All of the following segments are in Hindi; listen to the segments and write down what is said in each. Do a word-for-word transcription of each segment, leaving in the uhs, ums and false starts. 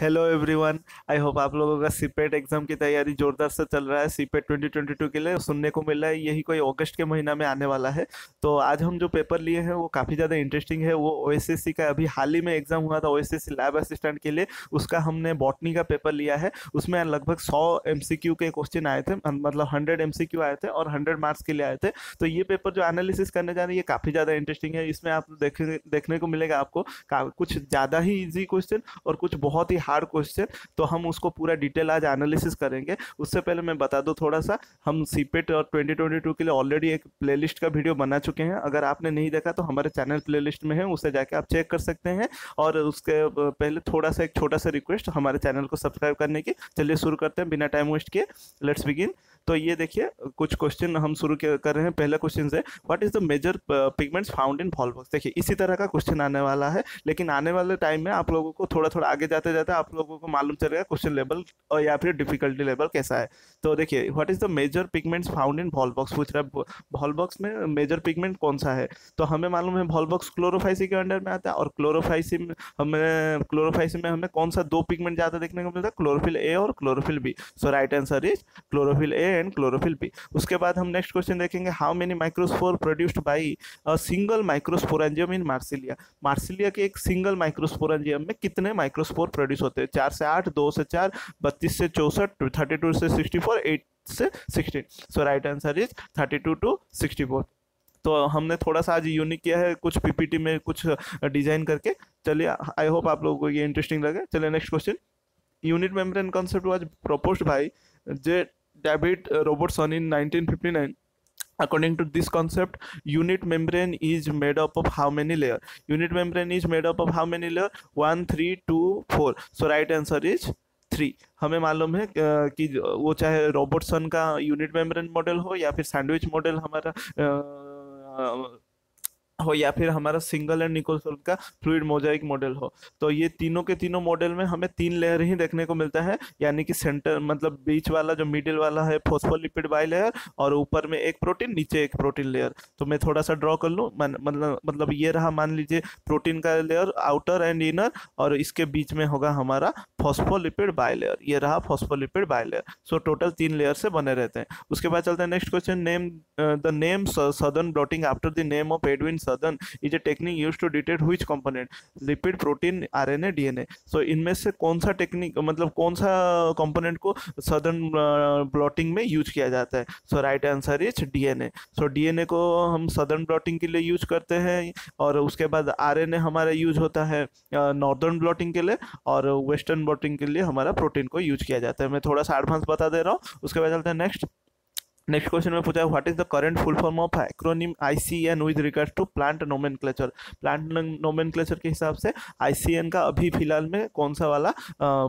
हेलो एवरीवन, आई होप आप लोगों का सीपेट एग्जाम की तैयारी जोरदार से चल रहा है। सीपेट ट्वेंटी ट्वेंटी टू के लिए सुनने को मिल रहा है यही कोई अगस्त के महीना में आने वाला है। तो आज हम जो पेपर लिए हैं वो काफ़ी ज़्यादा इंटरेस्टिंग है। वो ओएसएससी का अभी हाल ही में एग्जाम हुआ था, ओएसएससी लैब असिस्टेंट के लिए, उसका हमने बॉटनी का पेपर लिया है। उसमें लगभग सौ एम सी क्यू के क्वेश्चन आए थे, मतलब हंड्रेड एम सी क्यू आए थे और हंड्रेड मार्क्स के लिए आए थे। तो ये पेपर जो एनालिसिस करने जा रही है काफ़ी ज़्यादा इंटरेस्टिंग है। इसमें आप देखेंगे देखने को मिलेगा आपको कुछ ज़्यादा ही ईजी क्वेश्चन और कुछ बहुत ही हार्ड क्वेश्चन। तो हम उसको पूरा डिटेल आज एनालिसिस करेंगे। उससे पहले मैं बता दूं थोड़ा सा, हम सीपेट और ट्वेंटी ट्वेंटी टू के लिए ऑलरेडी एक प्लेलिस्ट का वीडियो बना चुके हैं। अगर आपने नहीं देखा तो हमारे चैनल प्लेलिस्ट में है, उसे जाके आप चेक कर सकते हैं। और उसके पहले थोड़ा सा एक छोटा सा रिक्वेस्ट हमारे चैनल को सब्सक्राइब करने की। चलिए शुरू करते हैं बिना टाइम वेस्ट किए, लेट्स बिगिन। तो ये देखिए कुछ क्वेश्चन हम शुरू कर रहे हैं। पहला क्वेश्चन है what is the major pigments found in Volvox. देखिए इसी तरह का क्वेश्चन आने वाला है, लेकिन आने वाले टाइम में आप लोगों को थोड़ा थोड़ा आगे जाते जाते आप लोगों को मालूम चलेगा क्वेश्चन लेवल और या फिर डिफिकल्टी लेवल कैसा है। तो देखिए what is the major pigments found in Volvox, पूछ रहा है वॉलवर्क्स में मेजर पिगमेंट कौन सा है। तो हमें मालूम है वॉलवर्क्स क्लोरोफाइसी के अंडर में आता है और क्लोरोफाइसी में हमें क्लोरोफाइसी में हमें कौन सा दो पिगमेंट ज़्यादा देखने को मिलता है, क्लोरोफिल ए और chlorophyll B. So right answer is chlorophyll A and chlorophyll B. उसके बाद हम नेक्स्ट क्वेश्चन देखेंगे how many microspore produced by a single microsporangium in Marsilea. Marsilea के एक सिंगल माइक्रोस्पोरेंजियम में कितने माइक्रोस्पोर प्रोड्यूस होते हैं, चार से आठ, दो से चार, बत्तीस से चौसठ, थर्टी टू से सिक्सटी फोर, एट से sixteen. So right answer is thirty two to sixty four. तो हमने थोड़ा सा आज यूनिक किया है कुछ पीपीटी में कुछ डिजाइन करके। चलिए आई होप आप लोगों को ये इंटरेस्टिंग लगे। चलिए next question, unit membrane concept was proposed by J David Robertson in nineteen fifty-nine. According to this concept, unit membrane is made up of how many layer? Unit membrane is made up of how many layer? One, three, two, four. So right answer is three. हमें मालूम है कि वो चाहे रॉबर्टसन का यूनिट मेम्ब्रेन मॉडल हो या फिर सैंडविच मॉडल हमारा हो या फिर हमारा सिंगल एंड निकोल्सोल्व का फ्लूइड मोजाइक मॉडल हो। तो ये तीनों के तीनों मॉडल में हमें तीन लेयर ही देखने को मिलता है, यानी कि सेंटर मतलब बीच वाला जो मिडिल वाला है फोस्फोलिपिड बाई लेयर और ऊपर में एक प्रोटीन, नीचे एक प्रोटीन लेयर। तो मैं थोड़ा सा ड्रॉ कर लूँ, मतलब मतलब ये रहा मान लीजिए प्रोटीन का लेयर आउटर एंड इनर और इसके बीच में होगा हमारा फॉस्फोलिपिड बाई लेयर। ये रहा phospholipid bilayer. So total तीन लेयर से बने रहते हैं। उसके बाद चलते हैं next question, name the name Southern blotting after the name of Edwin Southern is a technique use to detect which component, lipid, protein, RNA, DNA. So इनमें से कौन सा टेक्निक मतलब कौन सा कंपोनेंट को सदर्न ब्लॉटिंग में यूज किया जाता है। So right answer is DNA. So DNA को हम सदर्न ब्लॉटिंग के लिए यूज करते हैं और उसके बाद आरएनए हमारा यूज होता है नॉर्दर्न ब्लॉटिंग के लिए और वेस्टर्न ब्लॉटिंग के लिए हमारा प्रोटीन को यूज किया जाता है। मैं थोड़ा सा एडवांस बता दे रहा हूँ। उसके बाद चलते हैं नेक्स्ट नेक्स्ट क्वेश्चन में पूछा है what is the current full form of acronym ICN with regards to plant nomenclature. Plant nomenclature के हिसाब से आईसीएन का अभी फिलहाल में कौन सा वाला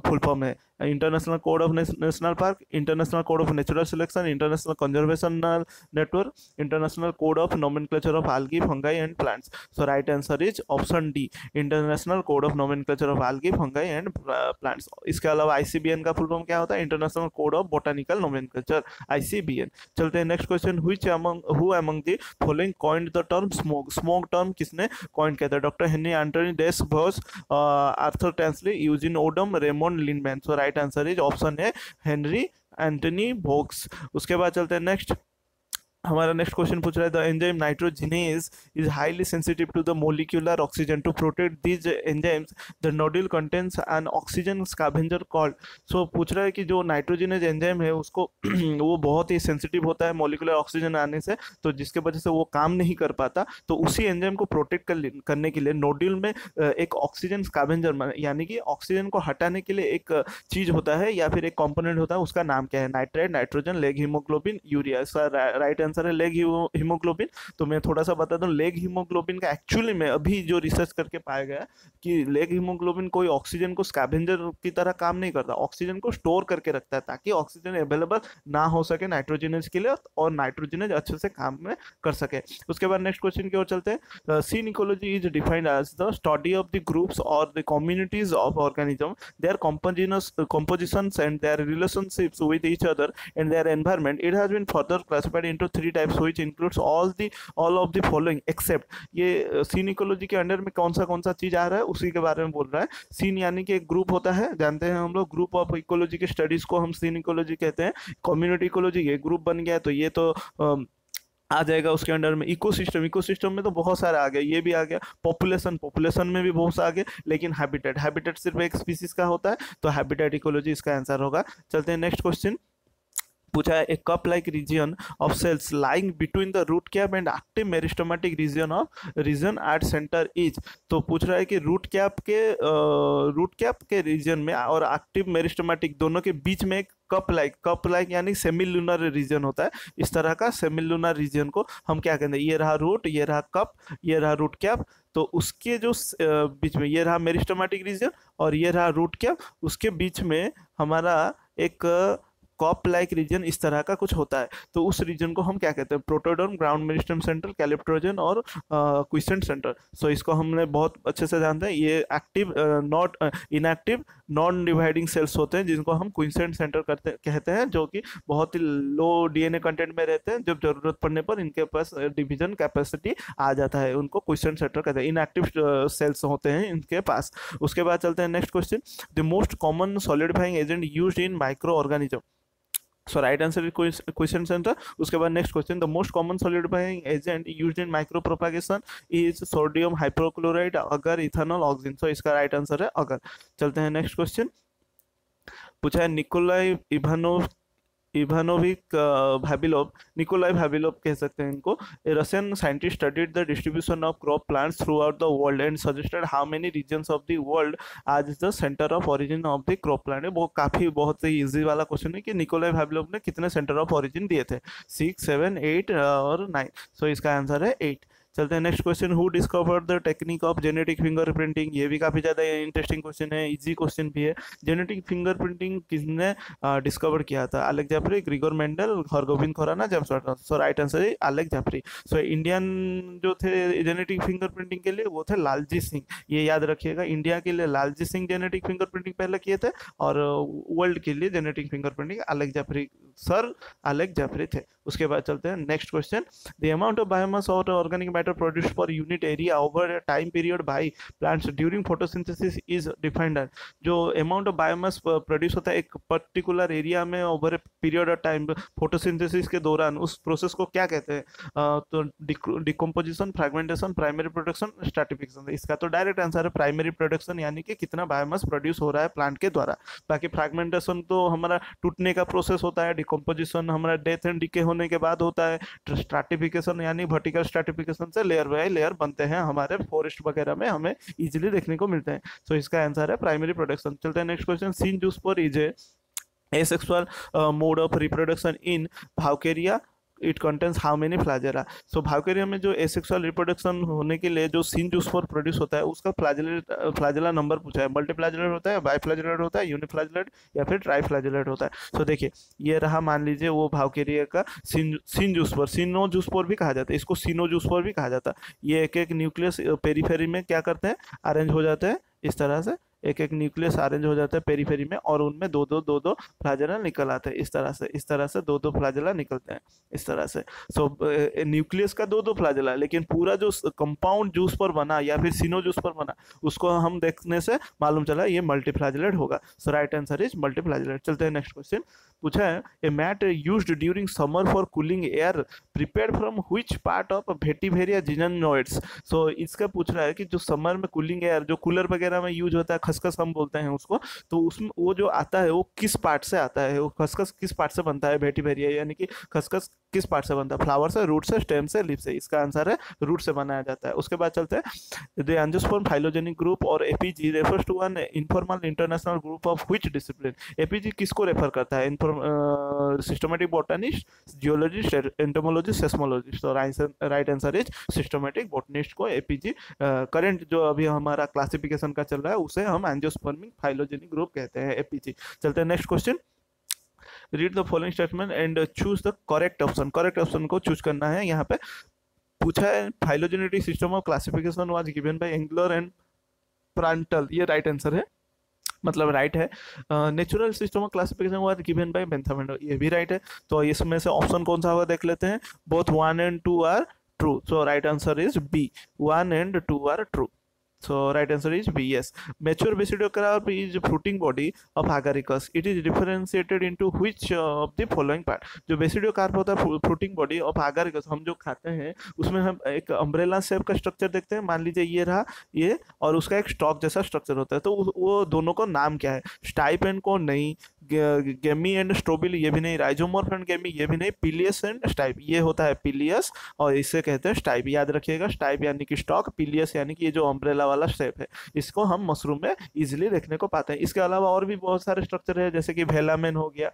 फुल फॉर्म है, international code of national park, international code of natural selection, international conservation network, international code of nomenclature of algae, fungi and plants. So right answer is option D, international code of nomenclature of algae, fungi and plants. इसके अलावा आईसीबीएन का फुल फॉर्म क्या होता है, international code of botanical nomenclature, ICBN. चलते हैं next question, which among who among the following coined the term smoke. Smoke term किसने कॉइन किया था, doctor Henry Antony Des Boss, Arthur Tansley, Eugene Odum, Raymond Lindeman. So right answer is option है हेनरी एंटनी बॉक्स। उसके बाद चलते हैं नेक्स्ट, हमारा नेक्स्ट क्वेश्चन पूछ रहा है the enzyme nitrogenase is highly sensitive to the molecular oxygen, to protect these enzymes the nodule contains an oxygen scavenger called. So पूछ रहा है कि जो नाइट्रोजिनेज एंजाइम है उसको वो बहुत ही सेंसिटिव होता है मोलिकुलर ऑक्सीजन आने से, तो जिसके वजह से वो काम नहीं कर पाता। तो उसी एंजाइम को प्रोटेक्ट कर, करने के लिए नोड्यूल में एक ऑक्सीजन स्कैवेंजर यानी कि ऑक्सीजन को हटाने के लिए एक चीज़ होता है या फिर एक कॉम्पोनेंट होता है, उसका नाम क्या है, nitrite, nitrogen, leg haemoglobin, urea. इसका राइट आंसर है लेग हीमोग्लोबिन। तो मैं थोड़ा सा बता दूं, लेग हीमोग्लोबिन का एक्चुअली में अभी जो रिसर्च करके पाया गया कि लेग हीमोग्लोबिन कोई ऑक्सीजन को स्कैवेंजर की तरह काम नहीं करता, ऑक्सीजन को स्टोर करके रखता है ताकि ऑक्सीजन अवेलेबल ना हो सके नाइट्रोजनेज के लिए और नाइट्रोजनेज अच्छे से काम में कर सके। उसके बाद नेक्स्ट क्वेश्चन की ओर चलते हैं, synecology is defined as the study of the groups और the communities of organism, their compositions compositions and their relationships with each other and their environment. It has been further classified into three types which includes all the all of the following except. ये सीन इकोलॉजी के अंडर में कौन सा कौन सा चीज आ रहा है उसी के बारे में बोल रहा है। सीन यानी कि एक ग्रुप होता है, जानते हैं हम लोग ग्रुप ऑफ इकोलॉजी के स्टडीज को हम सीन इकोलॉजी कहते हैं। कम्युनिटी इकोलॉजी ये ग्रुप बन गया है, तो ये तो आ, आ जाएगा उसके अंडर में। इकोसिस्टम, इकोसिस्टम में तो बहुत सारा आ गया, ये भी आ गया। पॉपुलेशन, पॉपुलेशन में भी बहुत सा आ गया। लेकिन हैबिटेट, हैबिटेट सिर्फ एक स्पीसीज का होता है, तो हैबिटेट इकोलॉजी इसका आंसर होगा। चलते हैं नेक्स्ट क्वेश्चन। पूछा है a cup like region of cells lying between the root cap and active meristematic region of region at centre is. तो पूछ रहा है कि रूट कैप के रूट कैप के रीजन में और एक्टिव मेरिस्टेमेटिक दोनों के बीच में एक कप लाइक कप लाइक यानी सेमी लूनर रीजन होता है। इस तरह का सेमी लूनर रीजन को हम क्या कहते हैं, ये रहा रूट, ये रहा कप, ये रहा रूट कैप, तो उसके जो बीच में ये रहा मेरिस्टेमेटिक रीजन और ये रहा रूट कैप, उसके बीच में हमारा एक कॉप लाइक रीजन इस तरह का कुछ होता है। तो उस रीजन को हम क्या कहते हैं, protoderm, ground meristem centre, calyptrogen और क्विसेंट सेंटर। सो इसको हमने बहुत अच्छे से जानते हैं। ये active not inactive non dividing cells होते हैं जिनको हम क्विसेंट सेंटर करते कहते हैं, जो कि बहुत ही लो डीएनए कंटेंट में रहते हैं। जब जरूरत पड़ने पर इनके पास डिवीजन कैपेसिटी आ जाता है, उनको क्विसेंट सेंटर कहते हैं। इनएक्टिव सेल्स होते हैं इनके पास। उसके बाद चलते हैं next question. The most common solidifying agent used in microorganism. So right answer is quiescent centre. उसके बाद next question, the most common solidifying agent used in micropropagation is sodium hypochloride, agar, ethanol, oxygen. So इसका राइट आंसर है अगर। चलते हैं नेक्स्ट क्वेश्चन। पूछा है Nikolai Ivanov Ivanovich Vavilov, Nikolai Vavilov कह सकते हैं इनको, Russian scientist studied the distribution of crop plants throughout the world and suggested how many regions of the world as the centre of origin of the crop plant. वो काफी बहुत ही इजी वाला क्वेश्चन है कि निकोलाई भाविलोव ने कितने सेंटर ऑफ ओरिजिन दिए थे, सिक्स, सेवन, एट और नाइन। सो इसका आंसर है एट। चलते हैं next question. Who discovered the technique of genetic finger printing. ये भी काफ़ी ज़्यादा इंटरेस्टिंग क्वेश्चन है, इजी क्वेश्चन भी है। जेनेटिक फिंगर प्रिंटिंग किसने डिस्कवर किया था, Alec Jeffrey, Gregor Mendel, Hargobind Khorana, James Watson. So right answer है अलेक जेफरी। सो इंडियन जो थे जेनेटिक फिंगर प्रिंटिंग के लिए वो थे लालजीत सिंह, ये याद रखिएगा। इंडिया के लिए Laljit Singh genetic finger printing पहले किए थे और वर्ल्ड के लिए genetic finger printing Alec Jeffrey, sir Alec Jeffrey थे। उसके बाद चलते हैं next question. The amount of biomass और organic matter produced per unit area over a time period by plants during photosynthesis is defined. जो अमाउंट ऑफ बायोमास प्रोड्यूस होता है एक पर्टिकुलर एरिया में over a period of time photosynthesis के दौरान, उस प्रोसेस को क्या कहते हैं, तो decomposition, fragmentation, primary production, stratification. इसका तो डायरेक्ट आंसर है प्राइमरी प्रोडक्शन, यानी कि कितना बायोमास प्रोड्यूस हो रहा है प्लांट के द्वारा। बाकी फ्रेगमेंटेशन तो हमारा टूटने का प्रोसेस होता है, डिकम्पोजिशन हमारा डेथ एंड डिके होने के बाद होता है, स्ट्रैटिफिकेशन यानी वर्टिकल स्ट्रैटिफिकेशन से लेयर बाय लेयर बनते हैं हमारे फॉरेस्ट वगैरह में, हमें इजीली देखने को मिलते हैं। सो so, इसका आंसर है प्राइमरी प्रोडक्शन। चलते हैं next question. Synzoospore is a asexual mode of reproduction in Vaucheria, it contains how many flagella. So Vaucheria में जो एसेक्सुअल रिप्रोडक्शन होने के लिए जो सीन जूस्पोर प्रोड्यूस होता है उसका फ्लाजेलेट फ्लाजेला नंबर पूछा है। मल्टीफ्लाजेलेट होता है, बाइफ्लाजेलेट होता है, यूनिफ्लाजेलेट या फिर ट्राइफ्लाजेलेट होता है। सो so, देखिए ये रहा, मान लीजिए वो भावकेरिया का syn synzoospore, synzoospore भी कहा जाता है, इसको सीनो जूस्पोर भी कहा जाता है। ये एक एक न्यूक्लियस पेरीफेरी में क्या करते हैं, अरेंज हो जाते हैं इस तरह से, एक एक न्यूक्लियस अरेंज हो जाता है पेरीफेरी में और उनमें दो दो दो दो फ्लाजेला निकल आते हैं इस तरह से, इस तरह से दो दो फ्लाजेला निकलते हैं इस तरह से। सो so, न्यूक्लियस का दो दो फ्लाजेला, लेकिन पूरा जो कंपाउंड जूस पर बना या फिर सीनो जूस पर बना उसको हम देखने से मालूम चला ये मल्टीफ्लाजेलेट होगा। So right answer is multiflagellate. चलते हैं नेक्स्ट क्वेश्चन। पूछा है a mat used during summer for cooling air prepared from which part of Vetiveria zizanioides. So इसका पूछ रहा है कि जो समर में कूलिंग एयर, जो कूलर वगैरह में यूज होता है, खसखस हम बोलते हैं उसको, तो उसमें वो जो आता है वो किस पार्ट से आता है, वो खसखस किस पार्ट से बनता है, वेटिवेरिया यानी कि खसखस किस पार्ट से बनता है, फ्लावर से, रूट से, स्टेम से, लीफ से। इसका आंसर है रूट से बनाया जाता है। उसके बाद चलते हैं द एंजियोस्पर्म फाइलोजेनिक ग्रुप और APG refers to an informal international group of which discipline. APG किसको रेफर करता है, systematic botanist, geologist, entomologist, seismologist. तो right answer is systematic botanist को एपीजी, करंट जो अभी हमारा क्लासिफिकेशन का चल रहा है उसे हम एंजियोस्पर्मिक फाइलोजेनिक ग्रुप कहते हैं, एपीजी। चलते हैं next question. Read the following statement and choose the correct option. Correct option को चूज करना है यहाँ पे। पूछा है phylogenetic system of classification was given by Engler and Prantl, ये राइट आंसर है। मतलब राइट है। Natural system of classification was given by Bentham and, ये भी राइट है। तो इसमें से ऑप्शन कौन सा हुआ देख लेते हैं। Both one and two are true, so right answer is B, one and two are true. So right answer is B. Yes. Mature basidiocrop is fruiting body of agaricus. It is differentiated into which uh, of the following part? जो basidiocrop होता है fruiting body of agaricus, हम जो खाते हैं उसमें हम एक umbrella shape का structure देखते हैं। मान लीजिए ये रहा ये, और उसका एक stalk जैसा structure होता है। तो वो दोनों को नाम क्या है? Stipe एंड को नहीं, गेमी एंड स्ट्रोबिल ये भी नहीं, राइजोमोर्फ एंड गेमी ये भी नहीं, पिलियस एंड स्टाइप ये होता है पिलियस, और इसे कहते हैं स्टाइप। याद रखिएगा, स्टाइप यानी कि स्टॉक, पिलियस यानी कि ये जो अम्ब्रेला वाला शेप है, इसको हम मशरूम में इजिली देखने को पाते हैं। इसके अलावा और भी बहुत सारे स्ट्रक्चर है, जैसे कि वेलामेन हो गया,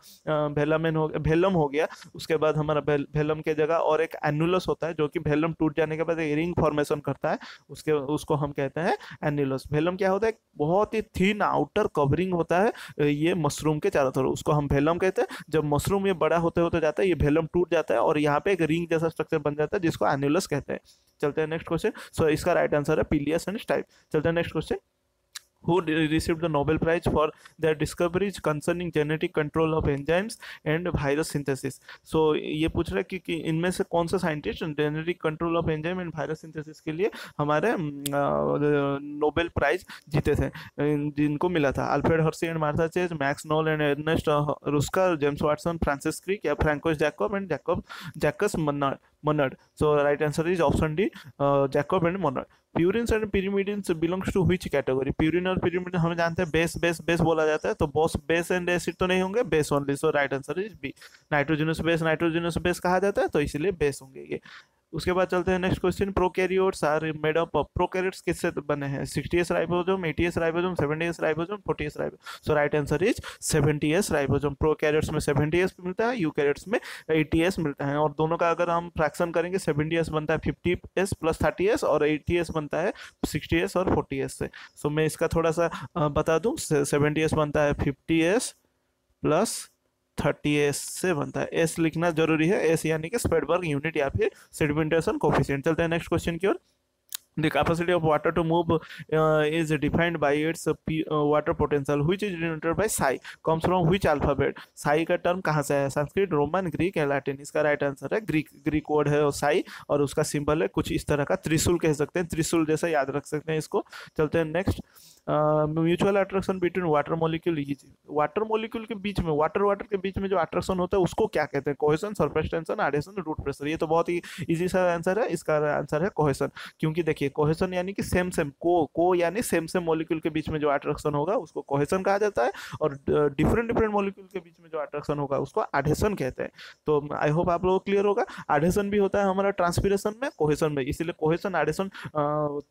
वेलामेन हो गया, वेलम हो गया, उसके बाद हमारा वेलम के जगह और एक एनुलस होता है, जो कि वेलम टूट जाने के बाद एक रिंग फॉर्मेशन करता है, उसके उसको हम कहते हैं एनुलस। वेलम क्या होता है? बहुत ही थिन आउटर कवरिंग होता है ये मशरूम के, उसको हम वेलम कहते हैं। जब मशरूम ये बड़ा होते होते जाता है, ये वेलम टूट जाता है और यहाँ पे एक रिंग जैसा स्ट्रक्चर बन जाता है, जिसको एनुलस कहते हैं। चलते हैं नेक्स्ट क्वेश्चन। सो इसका राइट आंसर है पिलियस एंड स्टाइप। चलते हैं next question. Who received the Nobel Prize for their discoveries concerning genetic control of enzymes and virus synthesis? So ये पूछ रहा है कि, कि इनमें से कौन सा scientist genetic control of enzyme and virus synthesis के लिए हमारे नोबेल प्राइज जीते थे, जिनको मिला था। Alfred Hershey and Martha Chase, Max Knoll and Ernest Ruska, James Watson, Francis Crick या Francois Jacob and Jacob Jacques Monod Monod. So right answer is option D, uh, Jacob and Monod. Purines and pyrimidines belongs to which category? Purine और pyrimidine हम जानते हैं बेस बेस बेस बोला जाता है, तो बोस बेस एंड एसिड तो नहीं होंगे, base only. So right answer is B. Nitrogenous base nitrogenous base कहा जाता है, तो इसीलिए बेस होंगे ये। उसके बाद चलते हैं next question. Prokaryotes are made up of, prokaryotes किससे बने हैं? Sixty S ribosome, eighty S ribosome, seventy S ribosome, forty S ribosome. So right answer is seventy S ribosome. Prokaryotes में सेवेंटी एस मिलता है, यूकैरियोट्स में एटी एस मिलता है, और दोनों का अगर हम फ्रैक्शन करेंगे, सेवेंटी एस बनता है fifty S plus thirty S, और एटी एस बनता है सिक्सटी एस और फोर्टी एस से। सो so, मैं इसका थोड़ा सा बता दूं। सेवेंटी एस बनता है fifty S plus thirty S से बनता है। एस लिखना जरूरी है, एस यानी कि स्प्रेडबर्ग यूनिट या फिर सेडिमेंटेशन कोफिशिएंट। चलते हैं नेक्स्ट क्वेश्चन की ओर। The capacity of water to move uh, is defined by its uh, p uh, water potential, which is denoted by psi. Comes from which alphabet? psi का टर्म कहाँ से है? संस्कृत, रोमन, ग्रीक या लैटिन? इसका राइट आंसर है ग्रीक। ग्रीक वर्ड है और साई, और उसका सिंबल है कुछ इस तरह का, त्रिशूल कह सकते हैं, त्रिशूल जैसा याद रख सकते हैं इसको। चलते हैं next. Mutual attraction between water molecule is, water molecule के बीच में, वाटर वाटर के बीच में जो अट्रैक्शन होता है उसको क्या कहते हैं? Cohesion, surface tension, adhesion, root pressure. ये तो बहुत ही इजी सा आंसर है, इसका आंसर है कोहेशन। क्योंकि देखिए, कोहेशन यानी कि सेम सेम, को को यानी सेम सेम मोलिक्यूल के बीच में जो अट्रैक्शन होगा उसको कोहेशन कहा जाता है, और डिफरेंट डिफरेंट मोलिक्यूल के बीच में जो अट्रैक्शन होगा उसको एडहेशन कहते हैं। तो आई होप आप लोगों को क्लियर होगा। एडहेशन भी होता है हमारा ट्रांसपिरेशन में, कोहेशन में, इसीलिए कोहेशन एडहेशन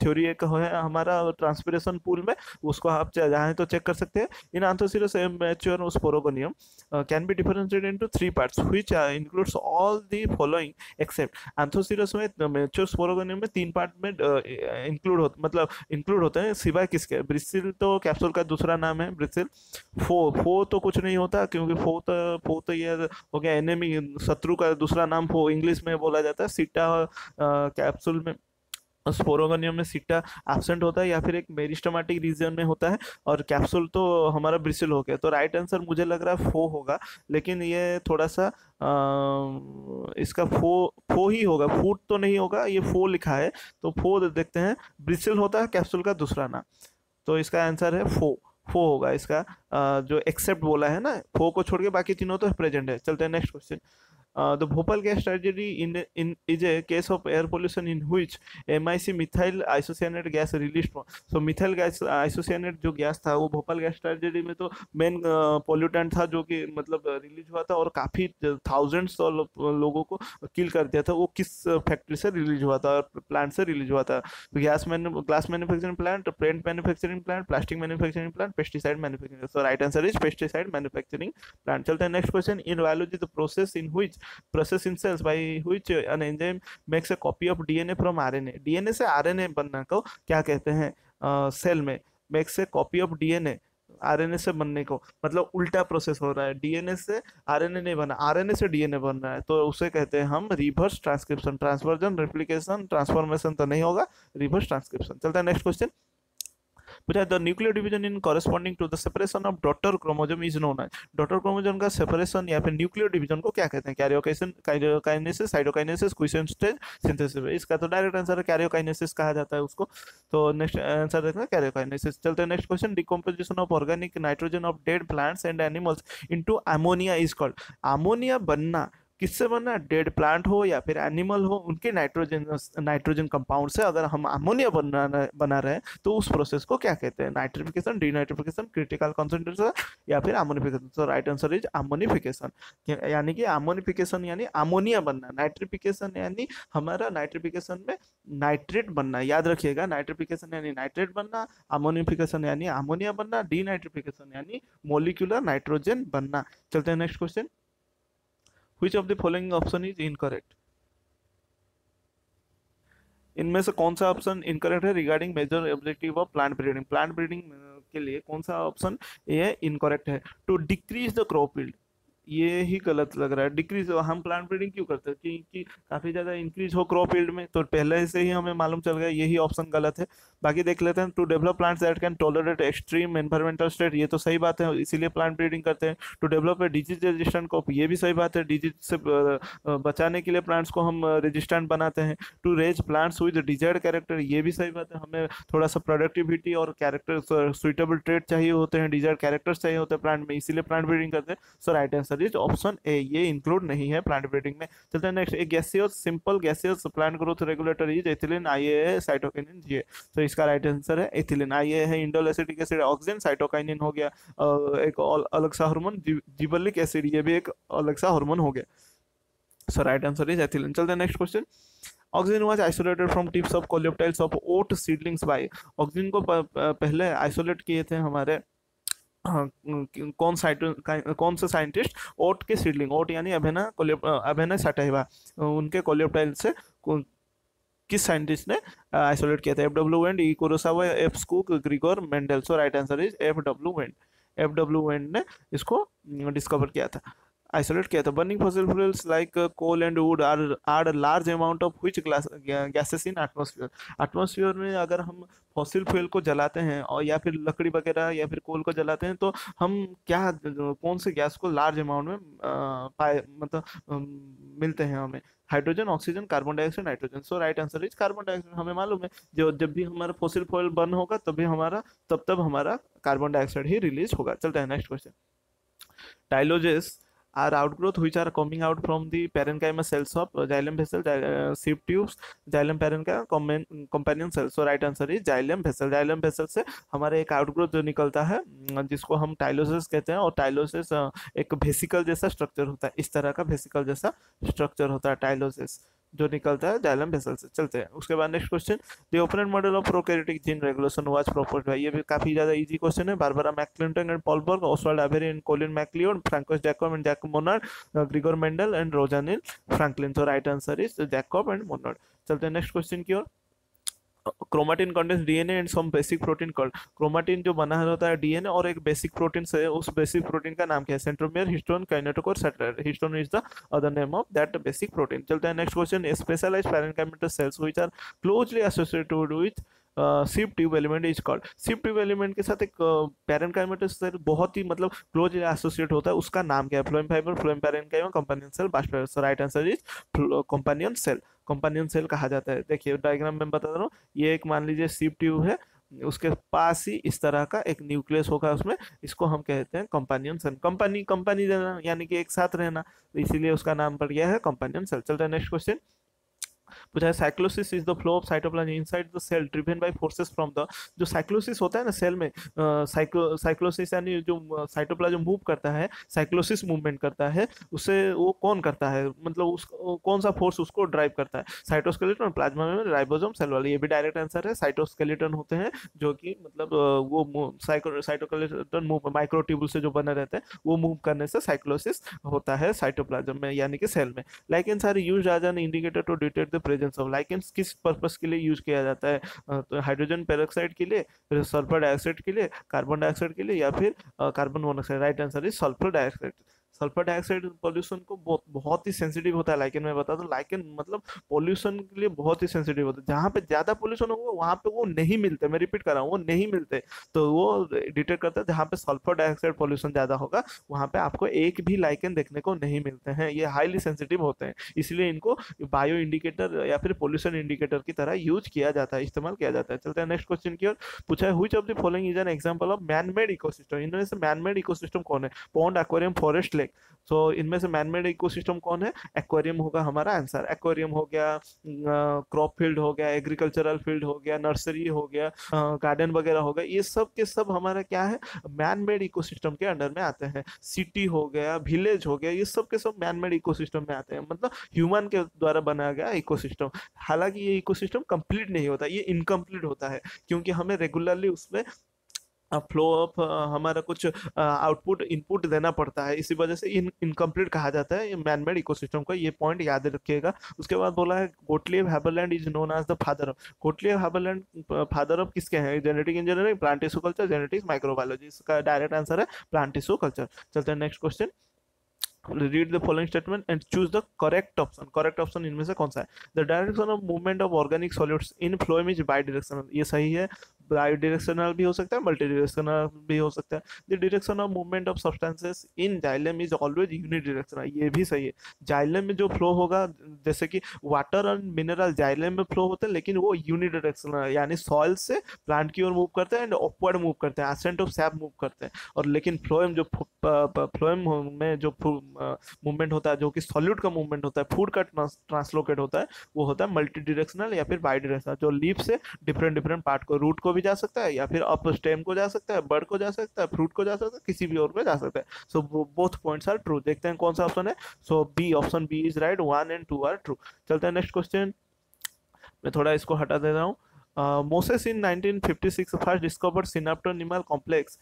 थ्योरी एक है हमारा ट्रांसपिरेशन पूल में, उसको आप चाहें तो चेक कर सकते हैं। In Anthoceros mature sporogonium can be differentiated into three parts which includes all the following except. Anthoceros में मैच्योर स्पोरोगोनियम में तीन पार्ट में इंक्लूड हो मतलब इंक्लूड होते हैं, सिवाय किसके? ब्रिसिल तो कैप्सूल का दूसरा नाम है, ब्रिसिल। फो फो तो कुछ नहीं होता, क्योंकि फो तो फो तो यह हो गया एनिमी, शत्रु का दूसरा नाम फो इंग्लिश में बोला जाता है। सीटा कैप्सूल में, स्पोरोगोनियम में सीटा एब्सेंट होता है या फिर एक मेरिस्टेमेटिक रीजन में होता है, और कैप्सूल तो हमारा ब्रिसिल हो गया। तो राइट आंसर मुझे लग रहा है फो होगा, लेकिन ये थोड़ा सा आ, इसका फो फो ही होगा, फूट तो नहीं होगा, ये फो लिखा है तो फो देखते हैं। ब्रिसिल होता है कैप्सूल का दूसरा नाम, तो इसका आंसर है फो फो होगा इसका। आ, जो एक्सेप्ट बोला है ना, फो को छोड़ के बाकी तीनों तो प्रेजेंट है। चलते हैं next question. Uh, the Bhopal gas tragedy in in is a case of air pollution in which M I C methyl isocyanate gas released from. So methyl gas isocyanate जो गैस था वो भोपाल गैस ट्रेजेडी में तो मेन पोल्यूटेंट uh, था, जो कि मतलब रिलीज हुआ था और काफ़ी थाउजेंड्स और लोगों को किल कर दिया था। वो किस फैक्ट्री से रिलीज हुआ था? प्लांट से रिलीज हुआ था। तो gas glass manufacturing plant, paint manufacturing plant, plastic manufacturing plant, pesticide manufacturing. So right answer is pesticide manufacturing plant. चलते हैं next question. In biology the process in which process in cells by which an enzyme makes a copy of D N A from R N A. D N A से R N A बनना को क्या कहते हैं? सेल uh, में makes a copy of D N A, RNA से बनने को, मतलब उल्टा प्रोसेस हो रहा है। डीएनए से आरएनए नहीं बना, आरएनए से डीएनए बन रहा है, तो उसे कहते हैं हम reverse transcription. Transversion, replication, transformation तो नहीं होगा, रिवर्स ट्रांसक्रिप्शन। चलता है next question. but the nuclear division in corresponding to the separation of daughter chromosome is known as daughter chromosome का separation या फिर nuclear division को क्या कहते हैं Karyokinesis, Karyokinesis, Cytokinesis, Quiescent stage, Synthesis। इसका तो direct answer है Karyokinesis कहा जाता है उसको। तो next answer देखना Karyokinesis। चलते हैं next question, decomposition of organic nitrogen of dead plants and animals into ammonia is called। ammonia बनना किससे बना, डेड प्लांट हो या फिर एनिमल हो उनके नाइट्रोजन नाइट्रोजन कंपाउंड से अगर हम अमोनिया बना बना रहे हैं तो उस प्रोसेस को क्या कहते हैं, नाइट्रिफिकेशन, डीनाइट्रिफिकेशन, क्रिटिकल कंसंट्रेशन या फिर अमोनिफिकेशन। तो राइट आंसर इज अमोनिफिकेशन, यानी कि अमोनिफिकेशन यानी अमोनिया बनना, नाइट्रिफिकेशन यानी हमारा नाइट्रिफिकेशन में नाइट्रेट बनना। याद रखिएगा नाइट्रिफिकेशन यानी नाइट्रेट बनना, अमोनिफिकेशन यानी अमोनिया बनना, डीनाइट्रिफिकेशन यानी मोलिकुलर नाइट्रोजन बनना। चलते हैं next question, Which of the following option is incorrect? इनमें से कौन सा ऑप्शन इनकरेक्ट है regarding major objective of plant breeding, plant breeding के लिए कौन सा ऑप्शन ये इनकरेक्ट है। To decrease the crop yield, ये ही गलत लग रहा है। डिक्रीज हम प्लांट ब्रीडिंग क्यों करते हैं क्योंकि काफ़ी ज़्यादा इंक्रीज हो क्रॉप यील्ड में, तो पहले से ही हमें मालूम चल गया यही ऑप्शन गलत है। बाकी देख लेते हैं, to develop plants that can tolerate extreme environmental state, ये तो सही बात है इसीलिए प्लांट ब्रीडिंग करते हैं। To develop a disease resistant crop, ये भी सही बात है, डिजीज से बचाने के लिए प्लांट्स को हम रेजिस्टेंट बनाते हैं। To raise plants with desired character, ये भी सही बात है, हमें थोड़ा सा प्रोडक्टिविटी और कैरेक्टर सुइटेबल ट्रेट चाहिए होते हैं, डिजायर्ड कैरेक्टर्स चाहिए होते हैं प्लांट में, इसीलिए प्लांट ब्रीडिंग करते हैं। So right answer option A, ये इंक्लूड नहीं है प्लांट ब्रीडिंग में। चलते हैं नेक्स्ट, एक gaseous simple gaseous plant growth regulator is ethylene, आईए साइटोकाइनिन, जी। तो इसका राइट आंसर है एथिलीन, आईए है indole acetic acid, oxygen, cytokinin हो गया एक अलग सा हार्मोन, जिबलिक एसिड ये भी एक अलग सा हार्मोन हो गया। So right answer is ethylene. चलते हैं next question, oxygen was isolated from tips of coleoptiles of oat seedlings by, oxygen को पहले आइसोलेट किए थे हमारे कौन साइट कौन से साइंटिस्ट, ओट के सीडलिंग, ओट यानी अभेना अभेना सटाइवा, उनके कोलियोप्टाइल से किस साइंटिस्ट ने आइसोलेट किया था, F W and, E Kurosawa, F Skoog, Gregor Mendel. So right answer is F W and, F W and ने इसको डिस्कवर किया था, आइसोलेट किया था। Burning fossil fuels like coal and wood are are large amount of which gases in atmosphere, atmosphere में अगर हम फॉसिल फ्यूल को जलाते हैं और या फिर लकड़ी वगैरह या फिर कोल को जलाते हैं तो हम क्या कौन से गैस को लार्ज अमाउंट में पाए मतलब मिलते हैं हमें, hydrogen, oxygen, carbon dioxide, nitrogen. So right answer is carbon dioxide, हमें मालूम है जो जब भी हमारा फॉसिल फ्यूल बर्न होगा तभी हमारा तब तब हमारा कार्बन डाइऑक्साइड ही रिलीज होगा। चलते हैं next question, tyloses are outgrowth which are coming out from the parenchyma cells of xylem vessel, sieve tubes, xylem parenchyma companion cells. So right answer is xylem vessel, xylem vessel से हमारे एक आउटग्रोथ जो निकलता है जिसको हम टाइलोसिस कहते हैं, और टाइलोसिस एक वेसिकल जैसा स्ट्रक्चर होता है, इस तरह का वेसिकल जैसा स्ट्रक्चर होता है टाइलोसिस जो निकलता है जाइलम वेसल से। चलते हैं उसके बाद next question, the operon model of prokaryotic gene regulation was proposed by, ये भी काफी ज्यादा इजी क्वेश्चन है। Barbara McClintock and Paul Berg, Oswald Avery and Colin MacLeod, François Jacob and Jacob Monod, Gregor Mendel and Rosalind Franklin. So right answer is Jacob and Monod. चलते हैं नेक्स्ट क्वेश्चन की ओर, chromatin contains DNA and some basic protein called, chromatin जो बना होता है डीएनए और एक बेसिक प्रोटीन से, उस बेसिक प्रोटीन का नाम क्या है, centromere, histone, kinetochore, satellite, histone is the other name of that basic protein. चलते हैं next question, specialized parenchymatous cells which are closely associated with sieve tube element is called, sieve tube element के साथ एक पैरेन्काइमेटस सेल बहुत ही मतलब क्लोज एसोसिएट होता है, उसका नाम क्या है, phloem fibre, phloem parenchyma, companion cell, bast. Right answer is companion cell, companion cell कहा जाता है। देखिए डायग्राम में बता रहा हूँ, ये एक मान लीजिए सीप ट्यूब है, उसके पास ही इस तरह का एक न्यूक्लियस होगा उसमें, इसको हम कहते हैं कंपेनियन सेल, कंपनी कंपनी देना यानी कि एक साथ रहना, इसीलिए उसका नाम पड़ गया है कंपेनियन सेल। चलते हैं नेक्स्ट क्वेश्चन, पूछा है cyclosis is the flow of cytoplasm inside the cell driven by forces from the, जो साइक्लोसिस होता है ना सेल में, साइक्लो साइक्लोसिस यानी जो साइटोप्लाज्म मूव करता है, साइक्लोसिस मूवमेंट करता है, उसे वो कौन करता है मतलब उस कौन सा फोर्स उसको ड्राइव करता है, साइटोस्केलेटन, प्लाज्मा में राइबोसोम सेल वाले, ये भी डायरेक्ट आंसर है, साइटोस्केलेटन होते हैं जो कि मतलब वो साइटोस्केलेटन मूव माइक्रोट्यूबुल से जो बने रहते हैं वो मूव करने से साइक्लोसिस होता है साइटोप्लाज्म में यानी कि सेल में। Lichens are used as an indicator to detect the presence of, lichens किस पर्पस के लिए यूज किया जाता है, तो हाइड्रोजन पेरोक्साइड के लिए, सल्फर डाइऑक्साइड के लिए, कार्बन डाइऑक्साइड के लिए या फिर carbon monoxide. Right answer is sulphur dioxide. Sulphur dioxide pollution को बहुत बहुत ही सेंसिटिव होता है लाइकेन में, बता दो। लाइकेन मतलब पोल्यूशन के लिए बहुत ही सेंसिटिव होता है। जहाँ पे ज़्यादा पोल्यूशन होगा वहाँ पे वो नहीं मिलते, मैं रिपीट कर रहा हूँ, वो नहीं मिलते। तो वो डिटेक्ट करता है जहाँ पे सल्फर डाइऑक्साइड पोल्यूशन ज़्यादा होगा वहाँ पे आपको एक भी लाइकेन देखने को नहीं मिलते हैं। ये हाईली सेंसिटिव होते हैं, इसलिए इनको बायो इंडिकेटर या फिर पोल्यूशन इंडिकेटर की तरह यूज किया जाता है, इस्तेमाल किया जाता है। चलते हैं नेक्स्ट क्वेश्चन की ओर। पूछा है which of the following is an example of man made ecosystem. इनमें से मैन मेड इकोसिस्टम कौन है? Pond, aquarium, forest, lake. So so, इनमें से मैनमेड इकोसिस्टम कौन है? एक्वेरियम होगा हमारा आंसर। एक्वेरियम हो गया, क्रॉप फील्ड हो गया, एग्रीकल्चरल फील्ड हो गया, नर्सरी हो गया, गार्डन वगैरह हो गया, ये सब के सब हमारा क्या है, मैनमेड इकोसिस्टम के अंडर में आते हैं। सिटी हो गया, विलेज हो गया, ये सब के सब मैनमेड इकोसिस्टम में आते हैं, मतलब ह्यूमन के द्वारा बनाया गया इकोसिस्टम। हालांकि ये इकोसिस्टम कंप्लीट नहीं होता, ये इनकम्प्लीट होता है, क्योंकि हमें रेगुलरली उसमें फ्लो ऑफ हमारा कुछ आउटपुट इनपुट देना पड़ता है, इसी वजह से इन इनकम्प्लीट कहा जाता है मैनमेड इकोसिस्टम को। ये पॉइंट याद रखिएगा। उसके बाद बोला है Gottlieb Haberlandt is known as the father of. Gottlieb Haberlandt father of किसके हैं? Genetic engineering, plant tissue culture, genetics, microbiology. इसका डायरेक्ट आंसर है प्लांट टिश्यू कल्चर। चलते हैं next question. Read the following statement and choose the correct option. Correct option इनमें से कौन सा है? The direction of movement of organic solutes in phloem is bidirectional. ये सही है, बाई डायरेक्शनल भी हो सकता है, मल्टी डायरेक्शनल भी हो सकता है। The direction of movement of substances in xylem is always unidirectional, ये भी सही है। जाइलम में जो फ्लो होगा, जैसे कि वाटर और मिनरल जाइलम में फ्लो होता है, लेकिन वो यूनि डायरेक्शनल, यानी सॉइल से प्लांट की ओर मूव करते हैं एंड अपवर्ड मूव करते हैं, एसेंट ऑफ सैप मूव करते हैं। और लेकिन फ्लोएम जो फ्लोएम में जो मूवमेंट होता है, जो कि सॉल्यूट का मूवमेंट होता है, फूड का ट्रांसलोकेट होता है, वो होता है मल्टी डायरेक्शनल या फिर बाई डायरेक्शनल, जो लीफ से डिफरेंट डिफरेंट पार्ट को, रूट को भी जा सकता है या फिर अप स्टेम को जा सकता है, बर्ड को जा सकता है, फ्रूट को जा सकता है, किसी भी और पे जा सकता है। So both points are true. देखते हैं कौन सा ऑप्शन है। So B, option B is right, one and two are true. चलते हैं नेक्स्ट क्वेश्चन। मैं थोड़ा इसको हटा दे रहा हूँ। Moses in nineteen fifty six first discovered synaptonemal complex.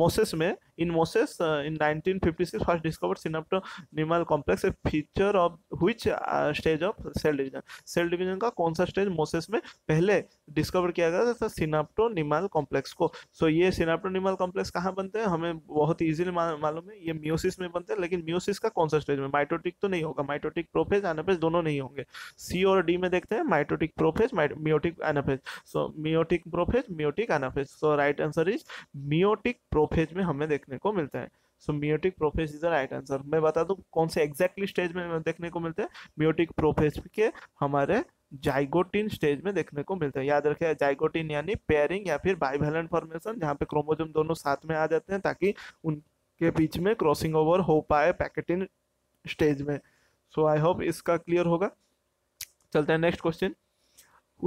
Moses में in Moses in nineteen fifty six first discovered synaptonemal complex a feature of which stage of cell division. Cell division का कौन सा स्टेज मोसेस में पहले डिस्कवर किया गया था? सिनेप्टोनिमल कॉम्प्लेक्स को। सो so, ये सिनेप्टोनिमल कॉम्प्लेक्स कहाँ बनते हैं हमें बहुत ईजिली मालूम है, ये मियोसिस में बनते हैं। लेकिन मियोसिस का कौन सा स्टेज में? माइटोटिक तो नहीं होगा, माइटोटिक प्रोफेज एनाफेज दोनों नहीं होंगे। सी और डी में देखते हैं, mitotic prophase, meiotic anaphase. So meiotic prophase, meiotic anaphase. So right answer is meiotic prophase में हमें देखने को मिलता है। So meiotic prophase is the right answer. मैं बता दूं कौन से एग्जैक्टली स्टेज में देखने को मिलते हैं? मियोटिक प्रोफेज के हमारे जाइगोटिन स्टेज में देखने को मिलता है। याद रखिए, जाइगोटिन यानी पेयरिंग या फिर बाइवैलेंट फॉर्मेशन, जहाँ पे क्रोमोसोम दोनों साथ में आ जाते हैं ताकि उनके बीच में क्रॉसिंग ओवर हो पाए पैकेटिन स्टेज में। सो आई होप इसका क्लियर होगा। चलते हैं next question.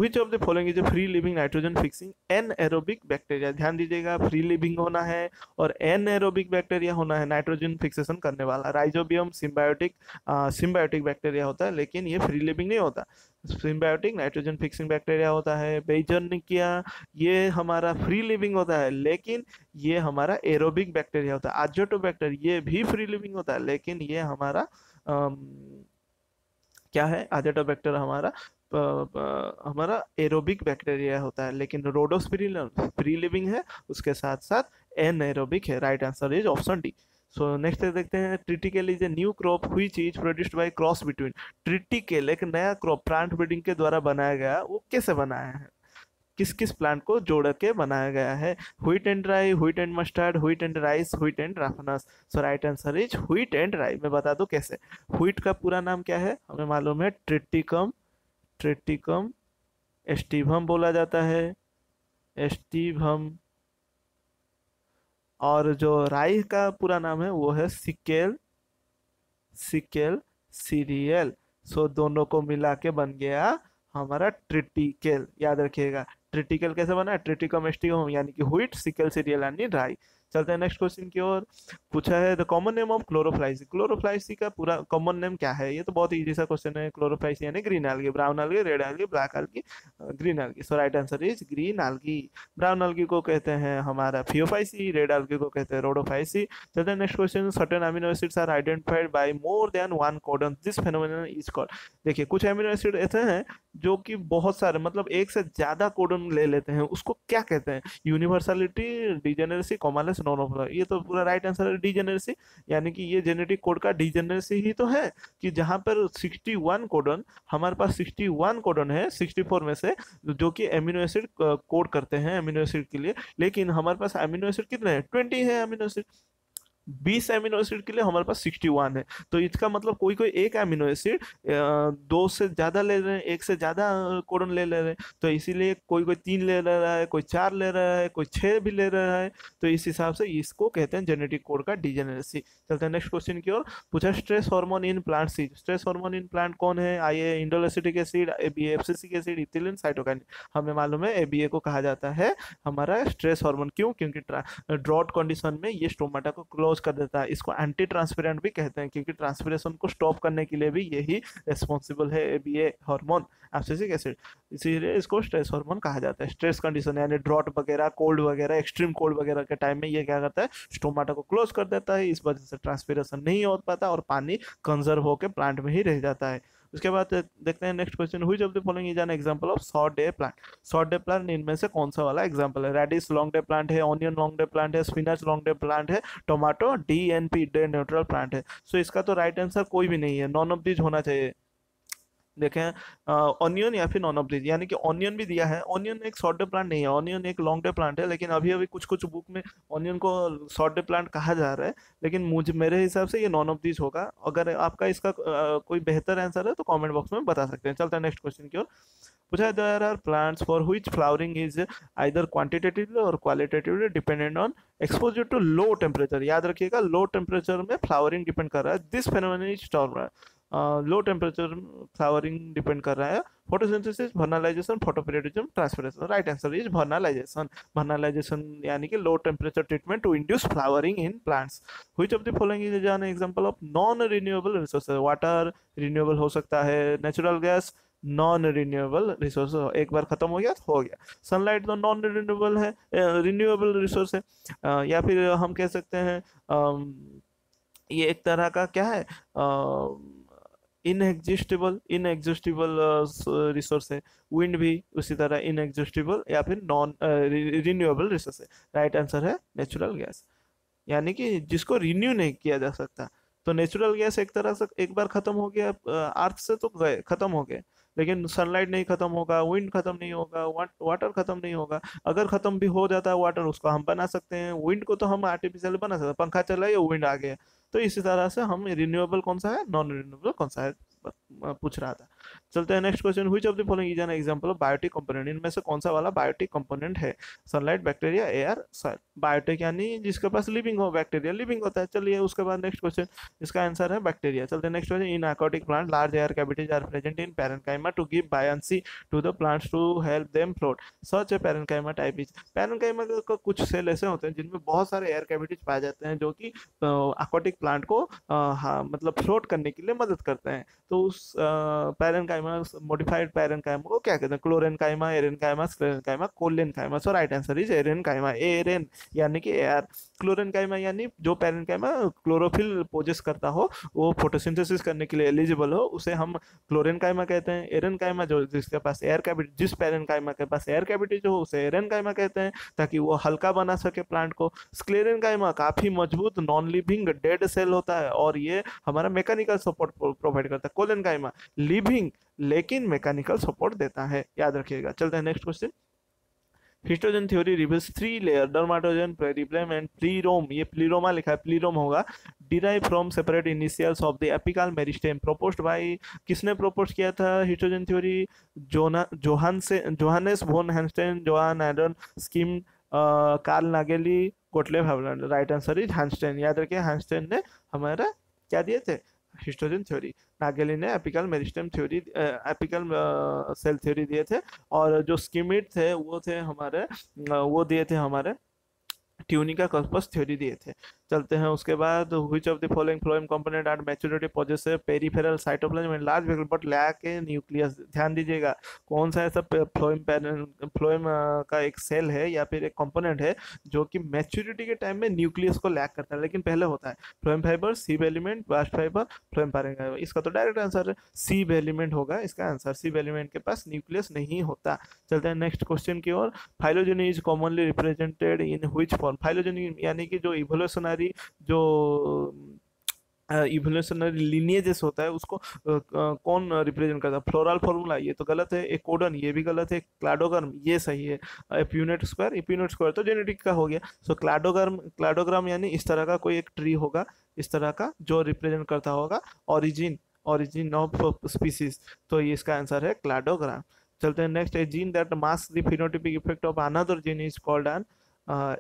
Which of the following is a free living nitrogen fixing anaerobic bacteria? ध्यान दीजिएगा, free living होना है और anaerobic bacteria होना है, नाइट्रोजन फिक्सेशन करने वाला। राइजोबियम सिम्बायोटिक सिम्बायोटिक बैक्टीरिया होता है, लेकिन ये फ्री लिविंग नहीं होता। सिम्बायोटिक नाइट्रोजन फिक्सिंग बैक्टीरिया होता है। बेजर्निकिया ये हमारा फ्री लिविंग होता है, लेकिन ये हमारा एरोबिक बैक्टीरिया होता है। आजोटो बैक्टीरिया ये भी फ्री लिविंग होता है, लेकिन ये हमारा आम, क्या है, आजोटो बैक्टीरिया हमारा आ, आ, हमारा एरोबिक बैक्टीरिया होता है। लेकिन रोडोस्पिरिल फ्री लिविंग है, उसके साथ साथ एनाएरोबिक है। Right answer is option D. So next देखते हैं। Triticale is a new crop which is produced by cross between. Triticale एक नया क्रॉप प्लांट ब्रीडिंग के द्वारा बनाया गया, वो कैसे बनाया है, किस किस प्लांट को जोड़ के बनाया गया है? Wheat and rye, wheat and mustard, wheat and rice, wheat and Raphanus. So right answer is wheat and rye. मैं बता दूं कैसे। व्हीट का पूरा नाम क्या है हमें मालूम है, ट्रिटिकम ट्रिटिकम एस्टिवम बोला जाता है, एस्टिवम। और जो राई का पूरा नाम है वो है सिकेल सिकेल सीरियल। सो दोनों को मिला के बन गया हमारा ट्रिटिकल। याद रखिएगा, ट्रिटिकल कैसे बना है? ट्रिटिकम एस्टिवम यानी कि व्हीट, सिकेल सीरियल यानी राई। चलते हैं नेक्स्ट क्वेश्चन की ओर। पूछा है the common name of Chlorophyceae. Chlorophyceae का पूरा कॉमन नेम क्या है? ये तो बहुत इजी सा क्वेश्चन है। क्लोरोफ्लाइसी यानी green algae, brown algae, red algae, black algae, green algae. So right answer is green algae. Brown algae को कहते हैं हमारा फियोफाइसी, रेड एल्गी को कहते हैं रोडोफाइसी। चलते हैं next question. Certain amino acids are identified by more than one codon, this phenomenon is called. देखिए, कुछ अमीनो एसिड ऐसे हैं जो कि बहुत सारे, मतलब एक से ज्यादा कोडन ले लेते हैं, उसको क्या कहते हैं? Universality, degeneracy, commonness, minus non apolar. ये तो पूरा राइट आंसर है डीजेनरेसी, यानी कि ये जेनेटिक कोड का डीजेनरेसी ही तो है कि जहाँ पर इकसठ कोडन, हमारे पास इकसठ कोडन है चौंसठ में से, जो कि एमिनो एसिड कोड करते हैं एमिनो एसिड के लिए, लेकिन हमारे पास एमिनो एसिड कितने हैं, बीस है एमिनो एसिड। बीस एमिनो एसिड के लिए हमारे पास इकसठ है, तो इसका मतलब कोई कोई एक एमिनो एसिड दो से ज़्यादा ले रहे हैं, एक से ज़्यादा कोडन ले ले रहे हैं, तो इसीलिए कोई कोई तीन ले रहा है, कोई चार ले रहा है, कोई छः भी ले रहा है। तो इस हिसाब से इसको कहते हैं जेनेटिक कोड का डीजेनरेसी। चलते हैं नेक्स्ट क्वेश्चन की ओर। पूछा stress hormone in plant seed. Stress hormone in plant कौन है? I A indoleacetic acid, A B abscisic acid, ethylene, cytokine. हमें मालूम है ए बी ए को कहा जाता है हमारा स्ट्रेस हार्मोन, क्यों? क्योंकि ड्रॉट कंडीशन में ये स्टोमाटा को क्लोज कर देता है। इसको एंटी ट्रांसपेरेंट भी कहते हैं क्योंकि ट्रांसपिरेशन को स्टॉप करने के लिए भी यही रेस्पॉन्सिबल है एबीए हार्मोन, एब्सिसिक एसिड, इसीलिए इसको स्ट्रेस हार्मोन कहा जाता है। स्ट्रेस कंडीशन यानी ड्रॉट वगैरह, कोल्ड वगैरह, एक्सट्रीम कोल्ड वगैरह के टाइम में ये क्या करता है, स्टोमाटा को क्लोज कर देता है, इस वजह से ट्रांसपिरेशन नहीं हो पाता और पानी कंजर्व होकर प्लांट में ही रह जाता है। उसके बाद देखते हैं next question, which of the following is an example of short day plant. Short day plant इनमें से कौन सा वाला एग्जांपल है? रेडिस लॉन्ग डे प्लांट है, ऑनियन लॉन्ग डे प्लांट है, स्पिनच लॉन्ग डे प्लांट है, tomato D N P day neutral plant है। सो so, इसका तो राइट आंसर कोई भी नहीं है, नॉन ऑफ दीज होना चाहिए। देखें ऑनियन या फिर नॉन ऑफ दीज, यानी कि ऑनियन भी दिया है। ऑनियन एक शॉर्ट डे प्लांट नहीं है, ऑनियन एक लॉन्ग डे प्लांट है, लेकिन अभी अभी कुछ कुछ बुक में ऑनियन को शॉर्ट डे प्लांट कहा जा रहा है, लेकिन मुझे मेरे हिसाब से ये नॉन ऑफ दीज होगा। अगर आपका इसका आ, कोई बेहतर आंसर है तो कमेंट बॉक्स में बता सकते हैं। चलते हैं नेक्स्ट क्वेश्चन की ओर। पूछा there are plants for which flowering is either quantitatively और qualitatively dependent on exposure to low temperature. याद रखिएगा लो टेम्परेचर में फ्लावरिंग डिपेंड कर रहा है। This phenomenon is termed low temperature flowering depend कर रहा है photosynthesis, भर्नालाइजेशन, photoperiodism, transpiration. Right answer is भर्नालाइजेशन। भर्नालाइजेशन यानी कि low temperature treatment to induce flowering in plants. Which of the following is an example of non renewable resources. Water renewable हो सकता है, natural gas non renewable resource, एक बार खत्म हो गया तो हो गया। सनलाइट तो नॉन रिन्यूएबल है, रिन्यूएबल रिसोर्स है, uh, या फिर हम कह सकते हैं uh, ये एक तरह का क्या है, uh, इनएग्जिस्टिबल इनएग्जिस्टिबल रिसोर्स है। विंड भी उसी तरह इनएग्जिस्टिबल या फिर नॉन रिन्यूएबल रिसोर्स है। राइट आंसर है नेचुरल गैस, यानी कि जिसको रिन्यू नहीं किया जा सकता। तो नेचुरल गैस एक तरह से एक बार खत्म हो गया, अर्थ से तो गए, खत्म हो गए, लेकिन सनलाइट नहीं खत्म होगा, विंड खत्म नहीं होगा, वाटर खत्म नहीं होगा। अगर खत्म भी हो जाता है वाटर, उसको हम बना सकते हैं, विंड को तो हम आर्टिफिशियल बना सकते हैं, पंखा चलाइए विंड आ गया। तो इसी तरह से हम रिन्यूएबल कौन सा है, नॉन रिन्यूएबल कौन सा है पूछ रहा था। चलते हैं next question. Which of the following is an example of biotic component. इनमें से कौन सा वाला बायोटिक कंपोनेंट है? Sunlight, bacteria, air, soil. Biotic यानी जिसके पास लिविंग हो, बैक्टीरिया लिविंग होता है। चलिए उसके बाद नेक्स्ट क्वेश्चन, इसका आंसर है बैक्टीरिया। चलते हैं next question. In aquatic plant large air cavities are present in parenchyma to give buoyancy to the plants to help them float. Such a parenchyma type is. Parenchyma का कुछ सेल ऐसे होते हैं जिनमें बहुत सारे एयर कैविटीज पाए जाते हैं जो कि एक्वाटिक प्लांट को मतलब फ्लोट करने के लिए मदद करते हैं। तो उस पैरेन्काइमा, मॉडिफाइड पैरेन्काइमा को क्या कहते हैं? Chlorenchyma, aerenchyma, sclerenchyma, collenchyma. So right answer is aerenchyma. एरेन यानी कि एयर। क्लोरेन्काइमा यानी जो पैरेन्काइमा क्लोरोफिल पोजेस करता हो, वो फोटोसिंथेसिस करने के लिए एलिजिबल हो, उसे हम क्लोरेन्काइमा कहते हैं। एरेन्काइमा जो जिसके पास एयर कैविटी, जिस पैरेन्काइमा के पास एयर कैविटी जो हो, उसे एरेन्काइमा कहते हैं, ताकि वो हल्का बना सके प्लांट को। स्क्लेरेन्काइमा काफ़ी मजबूत नॉन लिविंग डेड सेल होता है और ये हमारा मैकेनिकल सपोर्ट प्रोवाइड करता है। कोलेन्काइमा लिविंग लेकिन मैकेनिकल सपोर्ट देता है, याद रखिएगा। चलते हैं next question. Histogen theory reveals three layer dermatogen, periblem and plerome. ये प्लीरोमा लिखा है, प्लीरोम होगा। Derive from separate initials of the apical meristem. Proposed by, किसने प्रोपोज किया था हिस्टोजन थ्योरी? जोना जोहान से Johannes von Hanstein, Johann Aiden scheme, Karl Nageli, Gottlieb Haberlandt. Right answer is Hanstein. याद रखिए हैम्स्टेन ने हमारा क्या दिए थे, हिस्टोजन थ्योरी। नागेली ने apical meristem theory, apical cell theory दिए थे, और जो स्कीमिट थे वो थे हमारे, वो दिए थे हमारे ट्यूनिका कॉर्पस थ्योरी दिए थे। चलते हैं उसके बाद। Which of the following phloem component at maturity possessive peripheral cytoplasm and large vesicle but lack a nucleus. ध्यान दीजिएगा कौन सा ऐसा फ्लोएम फ्लोएम का एक सेल है या फिर एक कंपोनेंट है जो कि मैच्योरिटी के टाइम में न्यूक्लियस को लैक करता है, लेकिन पहले होता है। Phloem fibre, sieve element, bast fibre, phloem parenchyma. इसका तो डायरेक्ट आंसर सीब एलिमेंट होगा इसका आंसर। सीब एलिमेंट के पास न्यूक्लियस नहीं होता। चलते हैं नेक्स्ट क्वेश्चन की ओर। Phylogeny is commonly represented in which form. Phylogenic यानी कि जो इवोल्यूशनरी जो इवोल्यूशनरी लीनियजेस होता है उसको uh, uh, कौन रिप्रेजेंट करता है। फ्लोरल फॉर्मूला ये तो गलत है, एक कोडन ये भी गलत है, क्लाडोग्राम ये सही है, एप्यूनेट स्क्वायर एप्यूनेट स्क्वायर तो जेनेटिक का हो गया। सो so, क्लाडोग्राम क्लाडोग्राम यानी इस तरह का कोई एक ट्री होगा इस तरह का जो रिप्रेजेंट करता होगा ऑरिजिन ऑरिजिन ऑफ स्पीसीज, तो ये इसका आंसर है क्लाडोग्राम। चलते हैं next, a gene that mask the phenotypic effect of another gene is called an,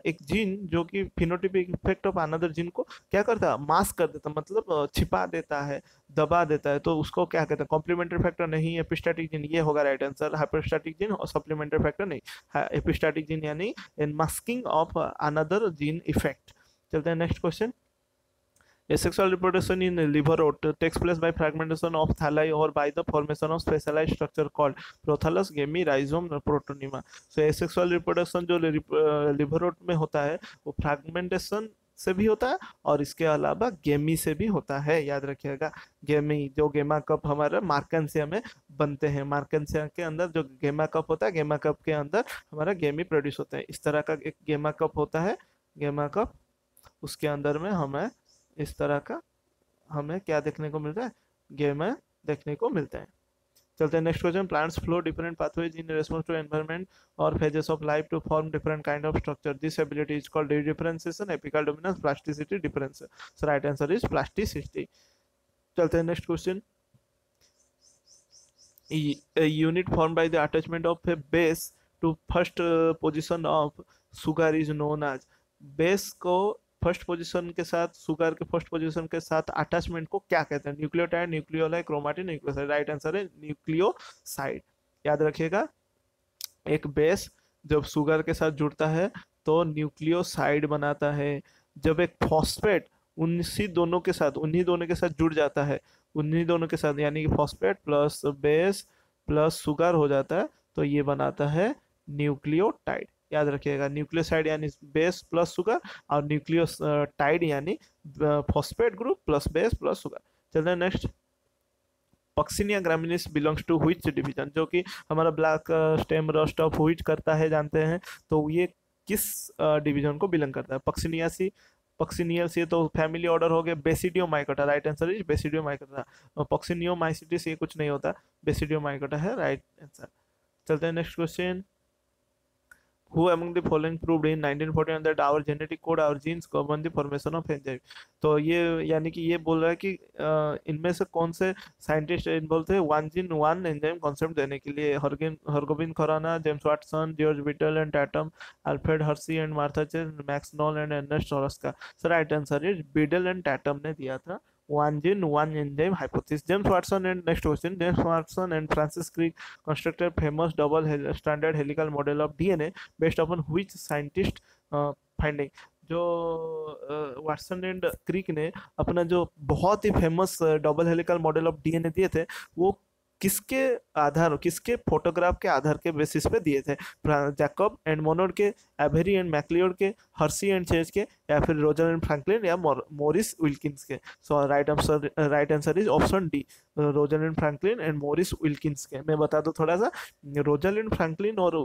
एक जीन जो कि phenotypic effect of another gene को क्या करता है मास्क कर देता, मतलब छिपा देता है दबा देता है, तो उसको क्या कहते हैं। कॉम्प्लीमेंट्री फैक्टर नहीं है, एपिस्टैटिक जीन ये होगा राइट आंसर, हाइपोस्टैटिक जीन और सप्लीमेंट्री फैक्टर नहीं, एपिस्टैटिक जीन यानी masking of another gene effect. चलते हैं next question, asexual reproduction in liver rot takes place by fragmentation of thalli or by the formation of specialized structure called prothallus, gamma, rhizome, protonema। so asexual reproduction जो liver rot में होता है वो fragmentation से भी होता है और इसके अलावा गेमी से भी होता है, याद रखिएगा। गेमी जो गेमा कप हमारा मार्केंसिया में बनते हैं, मार्केंसिया के अंदर जो गेमा कप होता है गेमा कप के अंदर हमारा गेमी प्रोड्यूस होता है। इस तरह का एक गेमा कप होता है, गेमा कप उसके अंदर में हमें इस तरह का हमें क्या देखने को मिलता है गेमे देखने को मिलता है। चलते हैं next question, plants flow different pathways in response to environment और phases of life to form different kind of structure, this ability is called differentiation, apical dominance, plasticity difference. So right answer is plasticity. चलते हैं next question, unit form by the attachment of a base to first position of sugar is known as, base को फर्स्ट पोजीशन के साथ सुगर के फर्स्ट पोजीशन के साथ अटैचमेंट को क्या कहते हैं। Nucleotide, nucleoli, chromatin, nucleoside, right answer है न्यूक्लियोसाइड। याद रखिएगा एक बेस जब सुगर के साथ जुड़ता है तो न्यूक्लियोसाइड बनाता है, जब एक फॉस्फेट उन्हीं दोनों के साथ उन्हीं दोनों के साथ जुड़ जाता है उन्हीं दोनों के साथ यानी कि phosphate plus base plus sugar हो जाता है तो ये बनाता है न्यूक्लियोटाइड। याद रखिएगा न्यूक्लियोसाइड यानी बेस प्लस सुगर और न्यूक्लियोटाइड यानी phosphate group plus base plus sugar. चलते हैं next, Puccinia graminis belongs to which division, जो कि हमारा black stem rust of wheat करता है जानते हैं, तो ये किस डिवीजन को बिलोंग करता है। पक्सिनियासी पक्सिनियल्स ये तो फैमिली ऑर्डर हो गया, Basidiomycota right answer is Basidiomycota, पक्सिनियोमाइसिटिस ये कुछ नहीं होता, बेसिडियोमाइकोटा है राइट आंसर। चलते हैं next question, Who among the following proved in nineteen forty-one that our genetic code, our genes govern the formation of enzyme? तो ये यानी कि ये बोल रहा है कि इनमें से कौन से साइंटिस्ट इन्वॉल्व थे one gene one enzyme concept देने के लिए। हरगिन Hargobind Khorana, James Watson, George Beadle and Tatum, Alfred Hershey and Martha Chase, Max Knoll and Ernst Ruska. So right answer is Beadle and Tatum ने दिया था one gene one enzyme hypothesis। James Watson and next question, James Watson and Francis Crick constructed famous double hel stranded helical model of D N A based upon which scientist uh, finding। जो वाटसन एंड क्रिक ने अपना जो बहुत ही famous double helical model of DNA दिए थे वो किसके आधार किसके फोटोग्राफ के आधार के बेसिस पे दिए थे, जैकब एंड मोनोड के, एवेरी एंड मैकलियोड के, हर्सी एंड चेज के, या फिर रोजालिंड फ्रैंकलिन या मोरिस विल्किंस के। So right answer right answer is option D, Rosalind Franklin and Maurice Wilkins के। मैं बता दूं थोड़ा सा, रोजालिंड फ्रैंकलिन और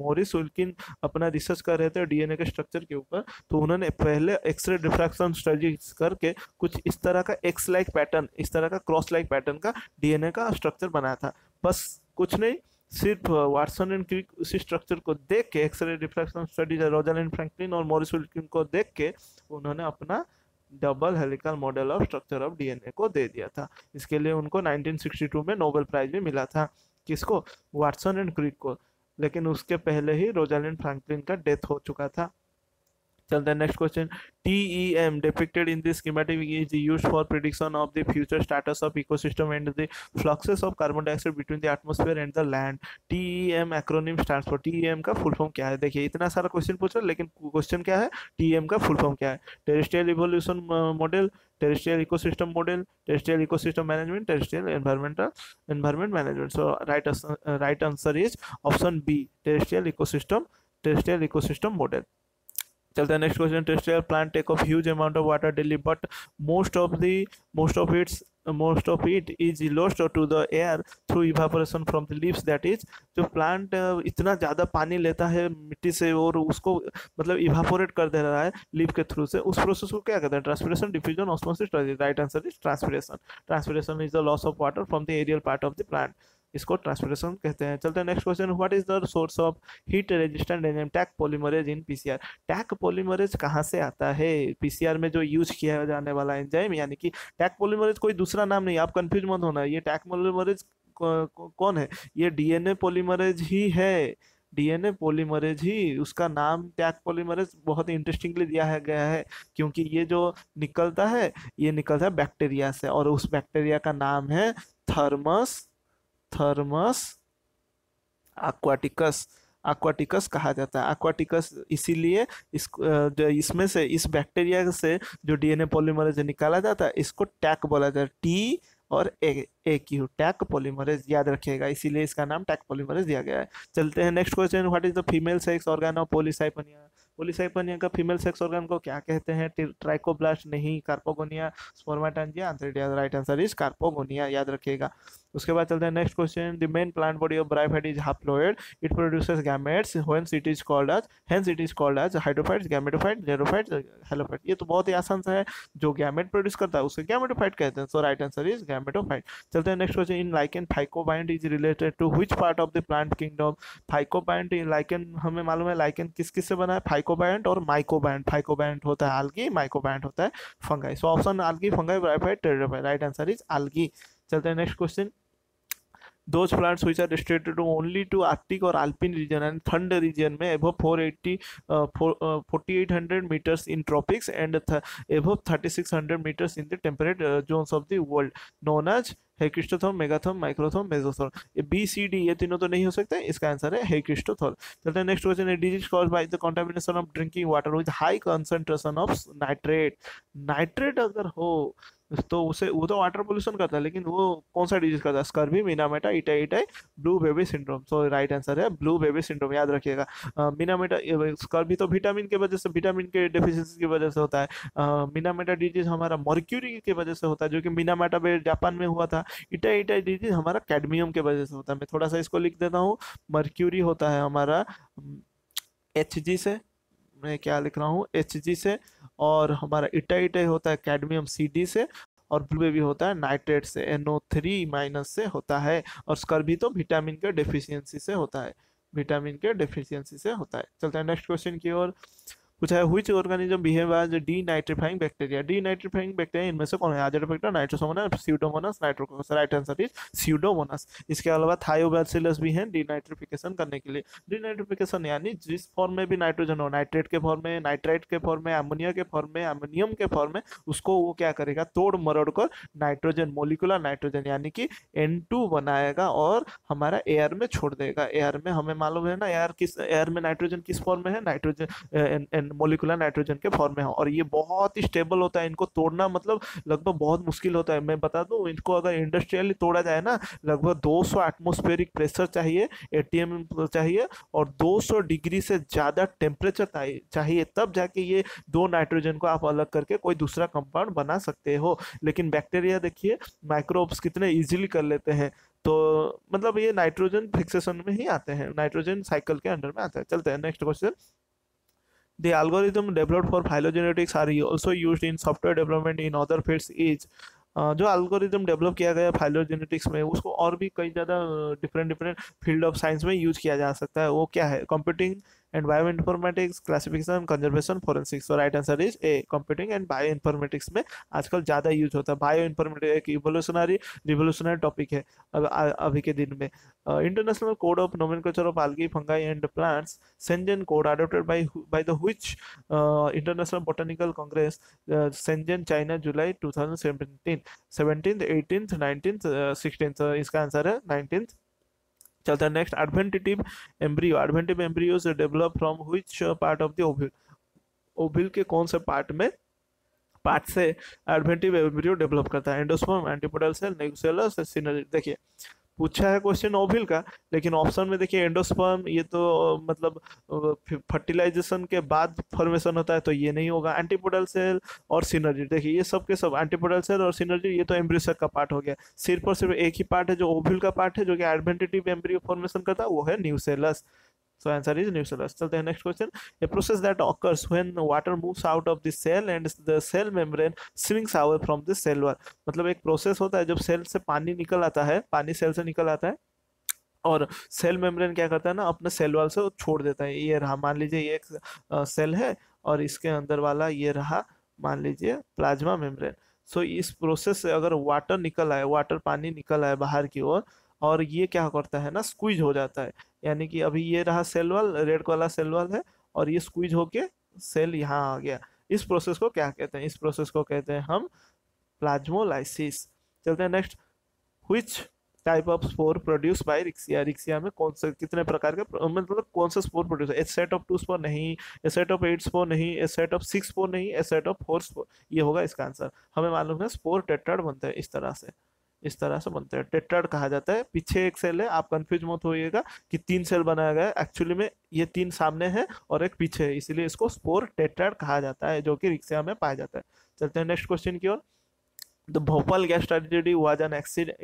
मोरिस विल्किन अपना रिसर्च कर रहे थे डीएनए के स्ट्रक्चर के ऊपर, तो उन्होंने पहले एक्सरे डिफ्रैक्शन स्टडीज करके कुछ इस तरह का एक्स लाइक पैटर्न इस तरह का क्रॉस लाइक पैटर्न का डीएनए का स्ट्रक्चर बनाया था। बस कुछ नहीं, सिर्फ वाटसन एंड क्रिक उसी स्ट्रक्चर को देख के X ray diffraction studies Rosalind Franklin और मोरिस विल्किन को देख के उन्होंने अपना double helical model of structure of DNA को दे दिया था। इसके लिए उनको नाइनटीन सिक्सटी टू में नोबेल प्राइज भी मिला था, किसको, वाटसन एंड क्रिक को, लेकिन उसके पहले ही रोजालिंड फ्रैंकलिन का डेथ हो चुका था। चलते हैं next question, T E M depicted in this schematic is used for prediction of the future status of ecosystem and the fluxes of carbon dioxide between the atmosphere and the land। T E M acronym stands for, T E M का फुल फॉर्म क्या है। देखिए इतना सारा क्वेश्चन पूछ रहा है लेकिन क्वेश्चन क्या है, T E M का फुल फॉर्म क्या है। Terrestrial evolution model, terrestrial ecosystem model, terrestrial ecosystem management, terrestrial environmental environment management. So right right answer is option B, terrestrial ecosystem terrestrial ecosystem model. चलते हैं next question, terrestrial plant take of huge amount of water daily but most of the most of its most of it is lost to the air through evaporation from the leaves. that is जो plant इतना ज़्यादा पानी लेता है मिट्टी से और उसको मतलब evaporate कर दे रहा है leaf के through से, उस process को क्या कहते हैं? Transpiration, diffusion, osmosis. Right answer is transpiration. Transpiration is the loss of water from the aerial part of the plant. इसको ट्रांसपिरेशन कहते हैं. चलते हैं next question. What is the source of heat resistant enzyme Taq polymerase in PCR. Taq polymerase कहाँ से आता है? पीसीआर में जो यूज किया जाने वाला एंजाइम यानी कि टैक पॉलीमरेज कोई दूसरा नाम नहीं, आप कंफ्यूज मत होना. ये टैक पॉलीमरेज कौन है? ये डीएनए पॉलीमरेज ही है, डीएनए पॉलीमरेज ही. उसका नाम टैक पॉलीमरेज बहुत इंटरेस्टिंगली दिया गया है क्योंकि ये जो निकलता है ये निकलता है बैक्टीरिया से और उस बैक्टीरिया का नाम है थर्मस थर्मस एक्वाटिकस. एक्वाटिकस कहा जाता है एक्वाटिकस इसीलिए इस इसमें से इस बैक्टीरिया से जो डीएनए पॉलीमरेज निकाला जाता है इसको टैक बोला जाता है. टी और ए ए क्यू टैक पॉलीमरेज याद रखिएगा, इसीलिए इसका नाम टैक पॉलीमरेज दिया गया है. चलते हैं next question. What is the female sex organ of Polysiphonia. Polysiphonia का फीमेल सेक्स ऑर्गन को क्या कहते हैं? ट्राइकोब्लास्ट नहीं, carpogonia, spermatangia, antheridia. Right answer is carpogonia, याद रखिएगा. उसके बाद चलते हैं next question. The main plant body of bryophyte is haploid. It produces gametes whence it is called as hence it is called as hydrophytes, gametophytes, xerophytes, halophytes. ये तो बहुत ही आसान सा है, जो गैमेट प्रोड्यूस करता है उसे गैमेटोफाइट कहते हैं. So right answer is gametophyte. चलते हैं next question. In lichen phycobiont is related to which part of the plant kingdom. Phycobiont in lichen हमें मालूम है लाइकेन किस किस से बना है, फाइकोबाइंड और माइकोबाइंड. फाइकोबाइंड होता है आल्गी, माइकोबाइंड होता है fungi. So option algae, fungi, bryophyte, pteridophyte. Right answer is algae. चलते हैं next question. those plants which are restricted to only to Arctic or Alpine region and Thund region में above four eighty, uh, four, uh, forty-eight hundred meters in tropics and th above thirty-six hundred meters in the temperate uh, zones of the world known as hekistotherm, megatherm, microtherm, mesotherm. ये बी सी डी ये तीनों तो नहीं हो सकते, इसका आंसर है हेक्रिस्टोथर्म. चलते हैं next question. Disease cause by the contamination of drinking water with high concentration of nitrate. Nitrate अगर हो तो उसे वो तो वाटर पोल्यूशन करता है, लेकिन वो कौन सा डिजीज करता है? Scurvy, Minamata, itai itai, blue baby syndrome. So right answer है ब्लू बेबी सिंड्रोम, याद रखिएगा. मिनामेटा स्कर्वी तो विटामिन के वजह से, विटामिन के डेफिशिएंसी की वजह से होता है. मिनामेटा डिजीज हमारा मर्क्यूरी की वजह से होता है जो कि मिनामेटा जापान में हुआ था. इटाई इटाई डिजीज हमारा कैडमियम के वजह से होता है. मैं थोड़ा सा इसको लिख देता हूँ, मर्क्यूरी होता है हमारा एच जी से, मैं क्या लिख रहा हूँ एच जी से, और हमारा इटा इटा होता है कैडमियम सी डी से, और ब्लू बेबी होता है नाइट्रेट से, एनओ थ्री माइनस से होता है, और स्कर्वी तो विटामिन के डेफिशिएंसी से होता है, विटामिन के डेफिशिएंसी से होता है. चलते हैं नेक्स्ट क्वेश्चन की ओर. पूछा है which organism behave as denitrifying bacteria. Denitrifying bacteria इनमें से कौन है? Azotobacter, Nitrosomonas, Pseudomonas, Nitrococcus. Right answer is Pseudomonas. इसके अलावा थायोबैसिलस भी हैं डी नाइट्रीफिकेशन करने के लिए. डी नाइट्रीफिकेशन यानी जिस फॉर्म में भी नाइट्रोजन हो, नाइट्रेट के फॉर्म में, नाइट्राइट के फॉर्म में, अमोनिया के फॉर्म में, अमोनियम के फॉर्म में, उसको वो क्या करेगा? तोड़ मरोड़ कर नाइट्रोजन, मोलिकुलर नाइट्रोजन यानी कि एन टू बनाएगा और हमारा एयर में छोड़ देगा. एयर में हमें मालूम है ना, एयर किस एयर में नाइट्रोजन किस फॉर्म में है? नाइट्रोजन मोलिकुलर नाइट्रोजन के फॉर्म में है, और ये बहुत ही स्टेबल होता है. इनको तोड़ना मतलब लगभग बहुत मुश्किल होता है. मैं बता दूं, इनको अगर इंडस्ट्रियली तोड़ा जाए ना, लगभग दो सौ एटमॉस्फेरिक प्रेशर चाहिए, एटीएम चाहिए, और दो सौ डिग्री से ज़्यादा टेम्परेचर चाहिए, तब जाके ये दो नाइट्रोजन को आप अलग करके कोई दूसरा कंपाउंड बना सकते हो. लेकिन बैक्टीरिया देखिए, माइक्रोब्स कितने ईजिली कर लेते हैं. तो मतलब ये नाइट्रोजन फिक्सेशन में ही आते हैं, नाइट्रोजन साइकिल के अंडर में आता है. चलते हैं next question. The algorithm developed for phylogenetics are also used in software development in other fields is. जो एल्गोरिदम डेवलप किया गया फाइलोजेनेटिक्स में, उसको और भी कई ज़्यादा different different field of science में यूज किया जा सकता है. वो क्या है? Computing and bioinformatics, classification, conservation, forensics. और right answer is A, computing and bioinformatics में आजकल ज़्यादा यूज होता है. बायो इन्फॉर्मेटिक्स एक इवोल्यूशनरी रिवोल्यूशनरी टॉपिक है अब अभी के दिन में. International code of nomenclature of algae, fungi and plants, Shenzhen code adopted by by the which international botanical congress, Shenzhen, China, July two thousand seventeen, seventeen, eighteen, nineteen, sixteen. इसका आंसर है नाइनटीन. चलता है next. Adventitive embryo. Adventitive embryos develop from which part of the ovule. Ovule के कौन से पार्ट में पार्ट से एडवेंटिटिव एम्ब्रियो डेवलप करता है? Endosperm, antipodal cell, nucellus, synergy. देखिए पूछा है क्वेश्चन ओविल का, लेकिन ऑप्शन में देखिए एंडोस्पर्म, ये तो मतलब फर्टिलाइजेशन के बाद फॉर्मेशन होता है, तो ये नहीं होगा। एंटीपोडल सेल और सिनर्जी, देखिए ये सब के सब एंटीपोडल सेल और सिनर्जी, ये तो एम्ब्रियोसेक का पार्ट हो गया। सिर्फ और सिर्फ एक ही पार्ट है जो ओविल का पार्ट है, जो कि एडवेंटेटिव एम्ब्रियो फॉर्मेशन करता है, वो है nucellus. So answer is nucellus. चलते हैं next question. A process that occurs when water moves out of the cell and the cell membrane shrinks away from the cell wall. मतलब एक process होता है जब cell से पानी निकल आता है, पानी cell से निकल आता है और cell membrane क्या करता है ना, अपने cell wall से छोड़ देता है। ये रहा, मान लीजिए ये एक cell है और इसके अंदर वाला ये रहा मान लीजिए प्लाज्मा मेम्ब्रेन। सो so, इस प्रोसेस से अगर वाटर निकल आए, वाटर पानी निकल आए बाहर की ओर, और ये क्या करता है ना, स्क्वीज हो जाता है। यानी कि अभी ये रहा सेल वॉल, रेड वाला सेल वॉल है, और ये स्क्वीज होके सेल यहाँ आ गया। इस प्रोसेस को क्या कहते हैं, इस प्रोसेस को कहते हैं हम प्लाज्मोलाइसिस। चलते हैं next. Which type of spore produce by Riccia, Riccia में कौन से कितने प्रकार के मतलब कौन सा spore produce, a set of two spore नहीं, a set of eight spore नहीं, a set of six spore नहीं, a set of four spore, ये होगा इसका आंसर। हमें मालूम है स्पोर टेट्राड बनते हैं इस तरह से, इस तरह से बनते हैं, टेट्राड कहा जाता है। पीछे एक सेल है, आप कंफ्यूज मत होइएगा कि तीन सेल बनाया गया है, एक्चुअली में ये तीन सामने है और एक पीछे है, इसीलिए इसको स्पोर टेट्राड कहा जाता है, जो कि रिक्सिया में पाया जाता है। चलते हैं नेक्स्ट क्वेश्चन की ओर। The Bhopal gas tragedy was an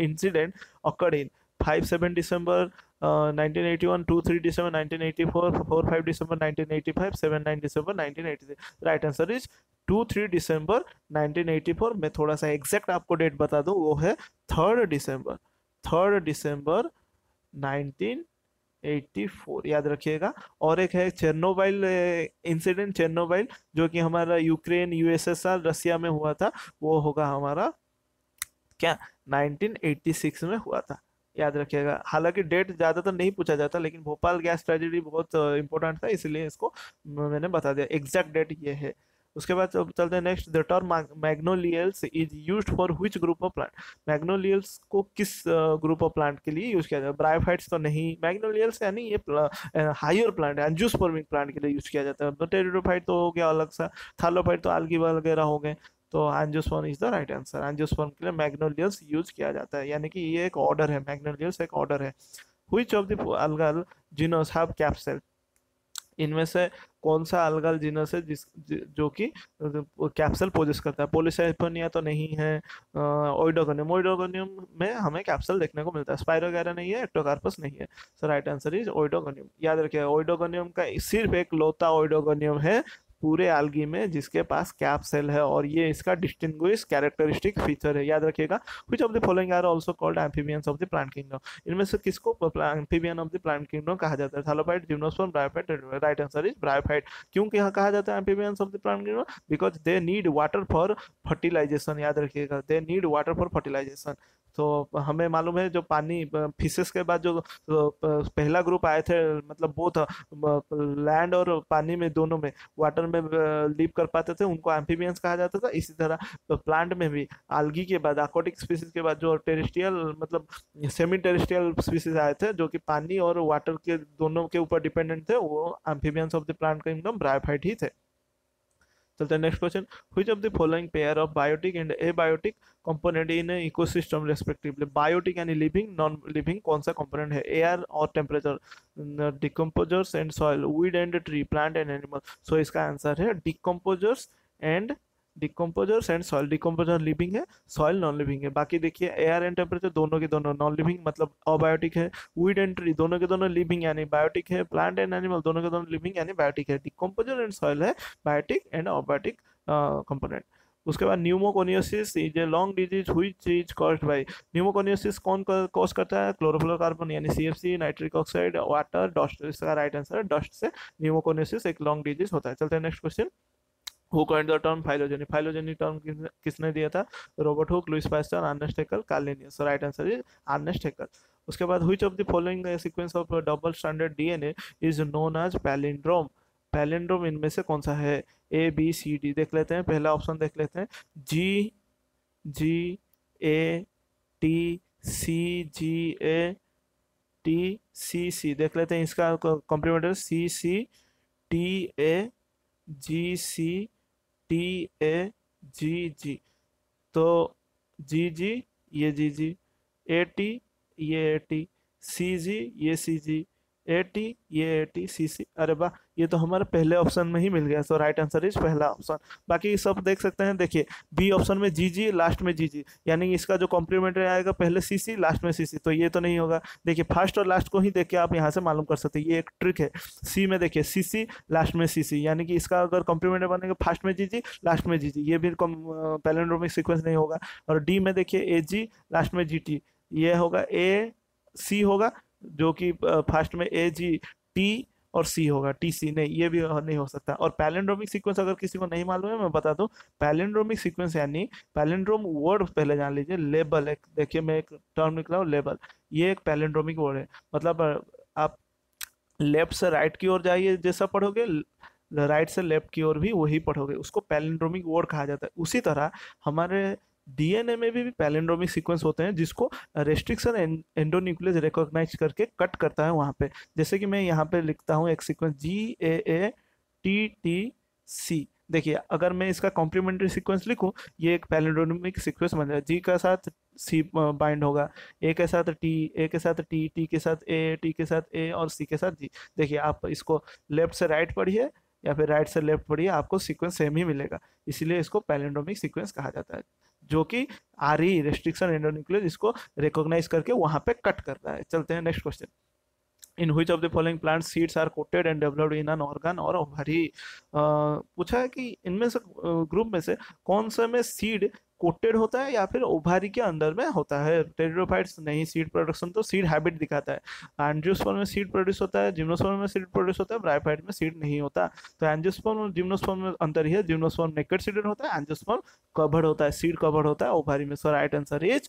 incident occurred in five seven December nineteen eighty-one, two three December nineteen eighty-four, four five December nineteen eighty-five, seven nine December nineteen eighty-three. Right answer is two three December nineteen eighty-four। मैं थोड़ा सा एग्जैक्ट आपको डेट बता दूं, वो है third December third December nineteen eighty-four, याद रखिएगा। और एक है चेर्नोबाइल इंसिडेंट, चेर्नोबाइल जो कि हमारा यूक्रेन, यूएसएसआर, रसिया में हुआ था, वो होगा हमारा क्या nineteen eighty-six में हुआ था, याद रखिएगा। हालांकि डेट ज़्यादातर नहीं पूछा जाता, लेकिन भोपाल गैस ट्रेजेडी बहुत इंपॉर्टेंट था, इसलिए इसको मैंने बता दिया, एग्जैक्ट डेट ये है। उसके बाद चलते हैं next. The term magnoliales is used for which group of plant, magnoliales को किस ग्रुप ऑफ प्लांट के लिए यूज किया जाता है। ब्रायोफाइट्स तो नहीं, मैग्नोलियल्स यानी ये हायर प्लांट है, एंजियोस्पर्मिक प्लांट के लिए यूज किया जाता है। टेरिडोफाइट तो हो गया अलग सा, थालोफाइट तो आलगी वगैरह हो गए, तो angiosperm is the right answer. Angiosperm के लिए मैग्नोलियल्स यूज किया जाता है, यानी कि ये एक ऑर्डर है, मैग्नोलियल्स एक ऑर्डर है। Which of the algal genus have capsule, इनमें से कौन सा अलगल जीनस है जिस जो कि कैप्सूल पोजेस करता है। पोलिसाइफोनिया तो नहीं है, ओइडोगोनियम, ओइडोगोनियम में हमें कैप्सूल देखने को मिलता है। स्पाइरोगैरा नहीं है, एक्टोकार्पस नहीं है, so right answer is oedogonium. याद रखिए ओइडोगोनियम का सिर्फ एक लौता ओइडोगोनियम है पूरे आलगी में जिसके पास कैप्सूल है, और ये इसका डिस्टिंग्विश कैरेक्टरिस्टिक फीचर है, याद रखिएगा। Which of the following are also called amphibians of the plant kingdom, इनमें से किसको amphibian of the plant kingdom कहा जाता है। Thallophyte, gymnosperm, bryophyte. Right answer is bryophyte. क्यों यहाँ कहा जाता है amphibians of the plant kingdom, because they need water for fertilization, याद रखिएगा, they need water for fertilization. तो हमें मालूम है जो पानी फिशेस के बाद जो पहला ग्रुप आए थे, मतलब वो था लैंड और पानी में, दोनों में वाटर में लिव कर पाते थे, उनको एम्फीबियंस कहा जाता था। इसी तरह तो प्लांट में भी आलगी के बाद, एक्वाटिक स्पीसीज के बाद जो टेरेस्ट्रियल मतलब सेमी टेरेस्ट्रियल स्पीसीज आए थे जो कि पानी और वाटर के दोनों के ऊपर डिपेंडेंट थे, वो amphibians of the plant kingdom bryophyte ही थे। चलते हैं next question. Which of the following pair of biotic and abiotic component in ecosystem respectively, biotic यानी लिविंग, नॉन लिविंग कौन सा कंपोनेंट है, एयर और temperature, decomposers and soil, weed and tree, plant and animal. So इसका आंसर है decomposers and decomposers and soil. Decomposer living है, सॉइल नॉन लिविंग है। बाकी देखिए एयर एंड टेम्परेचर दोनों के दोनों नॉन लिविंग मतलब अबायोटिक है, वीड एंड ट्री दोनों के दोनों लिविंग यानी बायोटिक है, प्लांट एंड एनिमल दोनों के दोनों लिविंग यानी बायोटिक है। डिकम्पोजर एंड सॉइल है बायोटिक एंड अबायोटिक कंपोनेंट। उसके बाद pneumoconiosis is a lung disease which is caused by, pneumoconiosis कौन कॉज करता है, क्लोरोफ्लोरोकार्बन यानी C F C, nitric oxide, water, dust. इसका राइट आंसर है डस्ट से न्यूमोकोनियोसिस एक लॉन्ग डिजीज होता है। चलते हैं next question. Who coined the term phylogeny, phylogeny term किसने दिया था, Robert Hooke, Louis Pasteur, Ernst Haeckel, Carl Linnaeus. Right answer is Ernst Haeckel. उसके बाद which of the following sequence of double stranded DNA is known as palindrome, palindrome इनमें से कौन सा है, ए बी सी डी। देख लेते हैं पहला ऑप्शन, देख लेते हैं जी जी A T C ji A T C सी, देख लेते हैं इसका complementary C C T A G C T A G G, तो जी जी ये जी जी ए टी ये ए टी, सी जी ये सी जी, ए टी ये ए टी, सी सी। अरे वाह, ये तो हमारे पहले ऑप्शन में ही मिल गया। सो राइट आंसर इज पहला ऑप्शन। बाकी सब देख सकते हैं। देखिए बी ऑप्शन में जी जी, लास्ट में जी जी, यानी इसका जो कॉम्प्लीमेंट्री आएगा पहले सी सी लास्ट में सी सी, तो ये तो नहीं होगा। देखिए फर्स्ट और लास्ट को ही देख के आप यहाँ से मालूम कर सकते हैं, ये एक ट्रिक है। सी में देखिए सी सी लास्ट में सी सी, यानी कि इसका अगर कॉम्प्लीमेंट्री बनेगा फर्स्ट में जी जी लास्ट में जी जी, ये भी पैलिंड्रोमिक सीक्वेंस नहीं होगा। और डी में देखिए ए जी लास्ट में जी टी, ये होगा ए सी होगा, जो कि फर्स्ट में ए जी टी और सी होगा, टी सी नहीं, ये भी नहीं हो सकता। और पैलिंड्रोमिक सीक्वेंस अगर किसी को नहीं मालूम है, मैं बता दूं, पैलिंड्रोमिक सीक्वेंस यानी पैलिंड्रोम वर्ड पहले जान लीजिए। लेबल एक, देखिए मैं एक टर्म निकला हूँ लेबल, ये एक पैलिंड्रोमिक वर्ड है। मतलब आप लेफ्ट से राइट की ओर जाइए जैसा पढ़ोगे, राइट से लेफ्ट की ओर भी वही पढ़ोगे, उसको पैलिंड्रोमिक वर्ड कहा जाता है। उसी तरह हमारे डीएनए में भी, भी पैलिंड्रोमिक सीक्वेंस होते हैं, जिसको रेस्ट्रिक्शन एं, एंडोन्यूक्लियस रिकॉग्नाइज करके कट करता है वहाँ पे। जैसे कि मैं यहाँ पे लिखता हूँ एक sequence G A A T T C, देखिए अगर मैं इसका कॉम्प्लीमेंट्री सीक्वेंस लिखूँ, ये एक पैलिंड्रोमिक सीक्वेंस बन जाएगा। जी के साथ सी बाइंड होगा, ए के साथ टी, ए के साथ टी, टी के साथ ए, टी के साथ ए और सी के साथ जी। देखिए आप इसको लेफ्ट से राइट पढ़िए या फिर राइट से लेफ्ट पढ़िए, आपको सीक्वेंस सेम ही मिलेगा, इसीलिए इसको पैलिंड्रोमिक सीक्वेंस कहा जाता है। जो कि आर ई रेस्ट्रिक्शन एंडोन्यूक्लियस इसको रिकॉग्नाइज करके वहाँ पे कट करता है। चलते हैं next question. In which of the following plant seeds are coated and developed in an organ और ओवरी। पूछा है कि इनमें से ग्रुप में से कौन सा में सीड कोटेड होता है या फिर ओवरी के अंदर में होता है। टेरिडोफाइट्स नहीं, सीड प्रोडक्शन तो सीड हैबिट दिखाता है। एंजियोस्पर्म में सीड प्रोड्यूस होता है, जिम्नोस्पर्म में सीड प्रोड्यूस होता है, ब्रायोफाइट में सीड नहीं होता। तो एंजियोस्पर्म और जिम्नोस्पर्म में अंतर ही है, जिम्नोस्पर्म नेकेड सीडेड होता है, एंजियोस्पर्म कवर्ड होता है, सीड कवर्ड होता है ओवरी में। So right answer is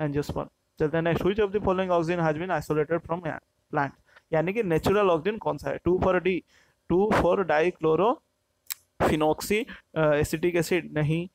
angiosperm. चलते हैं next. Which of the following oxygen has been isolated from plant, यानी कि नेचुरल ऑक्सीजन कौन सा है। Two four D, two four dichlorophenoxy acetic acid नहीं,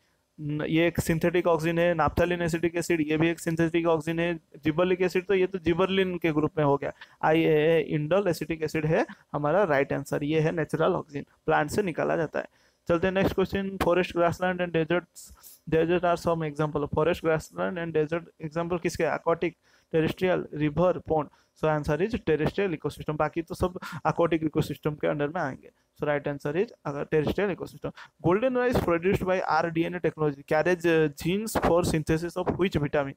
ये एक सिंथेटिक ऑक्सीजन है। नाप्थालिन एसिटिक एसिड, ये भी एक सिंथेटिक ऑक्सीजन है। जिबरलिक एसिड, तो ये तो जिबरलिन के ग्रुप में हो गया। आई ए ए इंडल एसिटिक एसिड है हमारा राइट आंसर। ये है नेचुरल ऑक्सीजन, प्लांट से निकाला जाता है। चलते हैं next question. Forest grassland and deserts, desert are some example. Forest grassland and desert example किसके, aquatic, terrestrial, river, pond. So answer is terrestrial ecosystem. बाकी तो सब एक्वाटिक इकोसिस्टम के अंडर में आएंगे। सो राइट आंसर इज अगर terrestrial ecosystem. Golden rice produced by R D N A technology carriage genes for synthesis of which vitamin.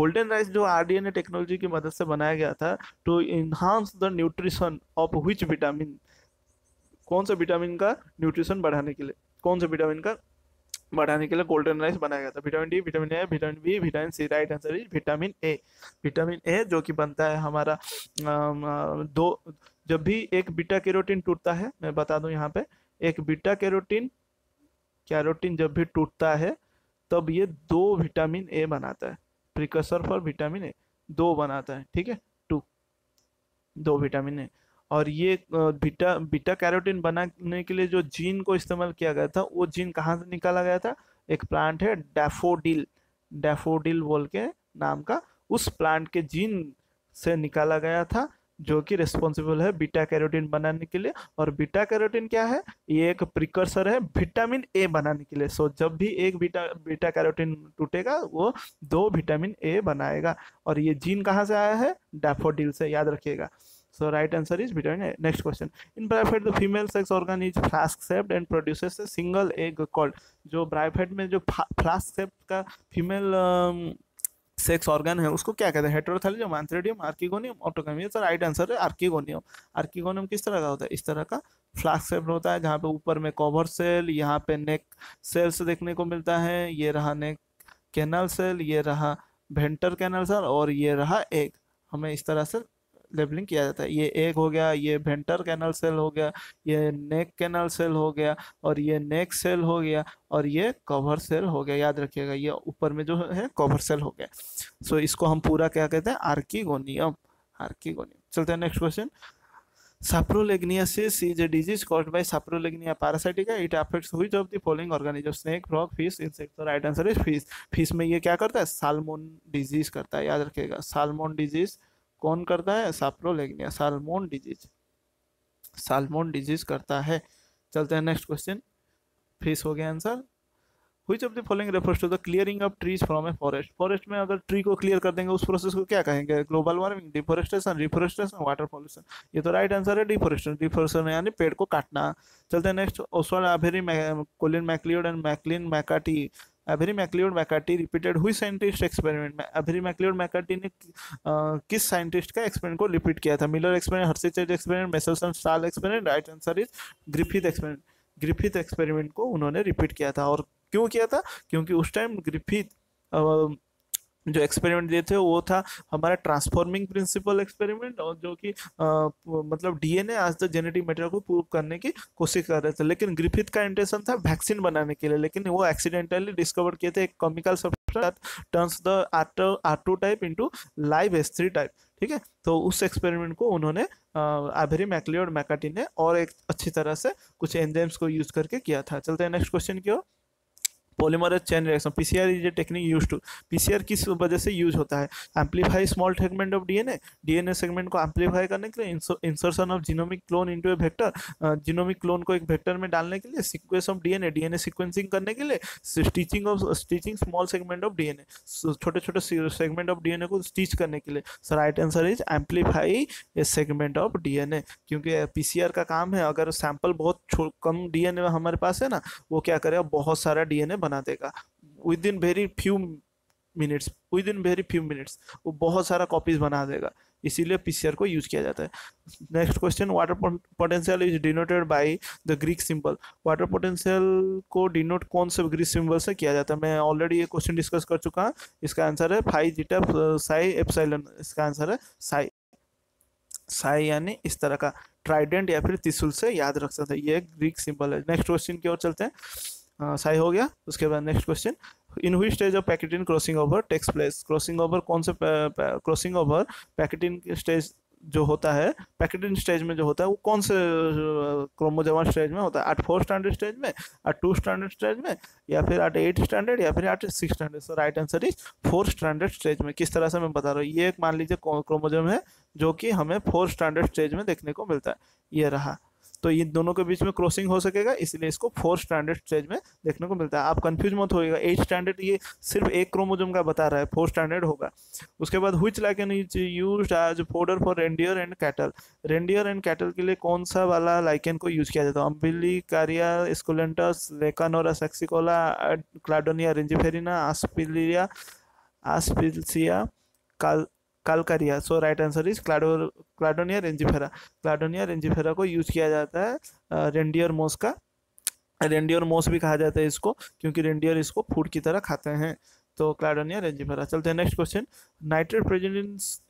Golden rice जो R D N A technology की मदद से बनाया गया था, to enhance the nutrition of which vitamin, कौन से विटामिन का न्यूट्रिशन बढ़ाने के लिए, कौन से विटामिन का बढ़ाने के लिए गोल्डन राइस बनाया गया था। Vitamin D, vitamin A, vitamin B, vitamin C. Right answer is vitamin A. Vitamin A जो कि बनता है हमारा दो, जब भी एक बीटा कैरोटीन टूटता है, मैं बता दूं यहाँ पे, एक बीटा कैरोटीन कैरोटीन जब भी टूटता है तब ये दो विटामिन ए बनाता है, प्रिकसर फॉर विटामिन ए, दो बनाता है। ठीक है, टू, दो विटामिन ए। और ये बीटा बीटा कैरोटीन बनाने के लिए जो जीन को इस्तेमाल किया गया था, वो जीन कहाँ से निकाला गया था, एक प्लांट है डैफोडिल, डैफोडिल बोल के नाम का, उस प्लांट के जीन से निकाला गया था, जो कि रिस्पॉन्सिबल है बीटा कैरोटीन बनाने के लिए। और बीटा कैरोटीन क्या है, ये एक प्रिकर्सर है विटामिन ए बनाने के लिए। सो जब भी एक बीटा बीटा कैरोटीन टूटेगा, वो दो विटामिन ए बनाएगा। और ये जीन कहाँ से आया है, डैफोडिल से, याद रखिएगा। So right answer is between A. Next question. In bryophyte, the female sex organ is flask-shaped and produces a single egg called. जो bryophyte में जो flask-shaped का female um, सेक्स ऑर्गन है, उसको क्या कहते हैं, heterothallism, antheridium, archegonium, ऑटोगोनियम। Sir right answer है आर्किगोनियम। आर्किगोनियम किस तरह का होता है, इस तरह का फ्लैक्स शेप होता है, जहाँ पे ऊपर में कवर सेल, यहाँ पे नेक सेल्स देखने को मिलता है। ये रहा नेक कैनल सेल, ये रहा वेंटर कैनल सेल और ये रहा एग। हमें इस तरह से लेबलिंग किया जाता है। ये एग हो गया, ये वेंटर कैनल सेल हो गया, ये नेक कैनल सेल हो गया और ये नेक सेल हो गया और ये कवर सेल हो गया। याद रखिएगा, ये ऊपर में जो है कवर सेल हो गया। सो so, इसको हम पूरा क्या कहते हैं, आर्किगोनियम, आर्किगोनियम। चलते हैं next question. Saprolegniasis is a disease caused by Saprolegnia parasitica. It affects which of the following organisms? Snake, frog, fish, insect. तो right answer is fish. Fish में ये क्या करता है, सालमोन डिजीज करता है। याद रखिएगा, सालमोन डिजीज कौन करता है, saprolegnia, salmon disease, salmon disease करता है। चलते हैं नेक्स्ट क्वेश्चन। फिश हो गया answer. Which of the following refers to the clearing of trees from a forest. Forest में अगर ट्री को क्लियर कर देंगे उस प्रोसेस को क्या कहेंगे? Global warming, deforestation, reforestation, water pollution. ये तो राइट आंसर है डिफॉरेस्टेशन। डिफॉरेस्टेशन यानी पेड़ को काटना। चलते हैं next, Oswald Avery, Colin MacLeod and Maclyn McCarty. Avery MacLeod McCarty repeated हुई साइंटिस्ट एक्सपेरिमेंट में। एवेरी मैक्लियोड मैकाटी ने आ, किस साइंटिस्ट का एक्सपेरिमेंट को रिपीट किया था? Miller experiment, Hershey Chase experiment, Meselson Stahl experiment. Right answer is Griffith experiment. Griffith experiment को उन्होंने रिपीट किया था। और क्यों किया था? क्योंकि उस टाइम ग्रिफिथ जो एक्सपेरिमेंट दिए थे वो था हमारा ट्रांसफॉर्मिंग प्रिंसिपल एक्सपेरिमेंट, और जो कि मतलब डीएनए आज तक जेनेटिक मटेरियल को प्रूव करने की कोशिश कर रहे थे। लेकिन ग्रिफिथ का इंटेंशन था वैक्सीन बनाने के लिए, लेकिन वो एक्सीडेंटली डिस्कवर किए थे एक chemical substance turns the R two type into live S three type. ठीक है, तो उस एक्सपेरिमेंट को उन्होंने एवेरी मैक्लियोड मैकाटी ने और एक अच्छी तरह से कुछ एंजाइम्स को यूज करके किया था। चलते हैं नेक्स्ट क्वेश्चन की ओर। Polymerase chain reaction, PCR is a technique use to. PCR किस वजह से यूज होता है? Amplify small segment of DNA, DNA segment को एम्पलीफाई करने के लिए। Insertion of genomic clone into a vector, genomic clone को एक वेक्टर में डालने के लिए। Sequence of DNA, DNA sequencing करने के लिए। Stitching of stitching small segment of DNA, छोटे छोटे सेगमेंट ऑफ डीएनए को स्टिच करने के लिए। So right answer is amplify a segment of DNA, क्योंकि पीसीआर का काम है अगर सैंपल बहुत कम डीएनए हमारे पास है ना, वो क्या करेगा बहुत सारा डीएनए बना देगा within very few minutes, within very few minutes वो बहुत सारा कॉपीज बना देगा। इसीलिए पीसीआर को यूज किया जाता है। Next question, water potential is denoted by the Greek symbol. Water potential को डिनोट कौन से ग्रीक सिंबल से किया जाता है? मैं ऑलरेडी ये क्वेश्चन डिस्कस कर चुका हूँ। इसका आंसर है फाइ जीटा साई एप्सिलॉन। इसका आंसर है साई। साई यानी इस तरह का ट्राइडेंट या फिर त्रिशूल से याद रख सकते हैं, ये ग्रीक सिंबल है। नेक्स्ट क्वेश्चन की ओर चलते हैं। Uh, सही हो गया। उसके बाद next question, in which stage of pachytene crossing over takes place. Crossing over कौन से क्रॉसिंग ओवर पैकेटिन स्टेज जो होता है, पैकेटिन स्टेज में जो होता है वो कौन से क्रोमोजोम स्टेज में होता है? एट फोर स्टैंडर्ड स्टेज में, एट टू स्टैंडर्ड स्टेज में, या फिर एट एट स्टैंडर्ड, या फिर at six standard. So right answer is four standard stage में। किस तरह से मैं बता रहा हूँ, ये एक मान लीजिए क्रोमोजोम है जो कि हमें फोर स्टैंडर्ड स्टेज में देखने को मिलता है, ये रहा। तो इन दोनों के बीच में क्रॉसिंग हो सकेगा, इसलिए इसको फोर स्टैंडर्ड स्टेज में देखने को मिलता है। आप कंफ्यूज मत होइएगा, एट स्टैंडर्ड ये सिर्फ एक क्रोमोजोम का बता रहा है, फोर स्टैंडर्ड होगा। उसके बाद which lichen is used as fodder for reindeer and cattle. Reindeer and cattle के लिए कौन सा वाला लाइकेन को यूज किया जाता है? Umbilicaria, scolentus, Lecanora saxicola, Cladonia rangiferina, aspilia aspicilia, cal calcaria. So right answer is clado cladonia रेंजिफेरा। क्लाडोनिया रेंजिफेरा को यूज किया जाता है रेंडियर मोस का, रेंडियर मोस भी कहा जाता है इसको क्योंकि रेंडियर इसको फूड की तरह खाते हैं। तो क्लाडोनिया रेंजिफेरा। चलते हैं next question, nitrate present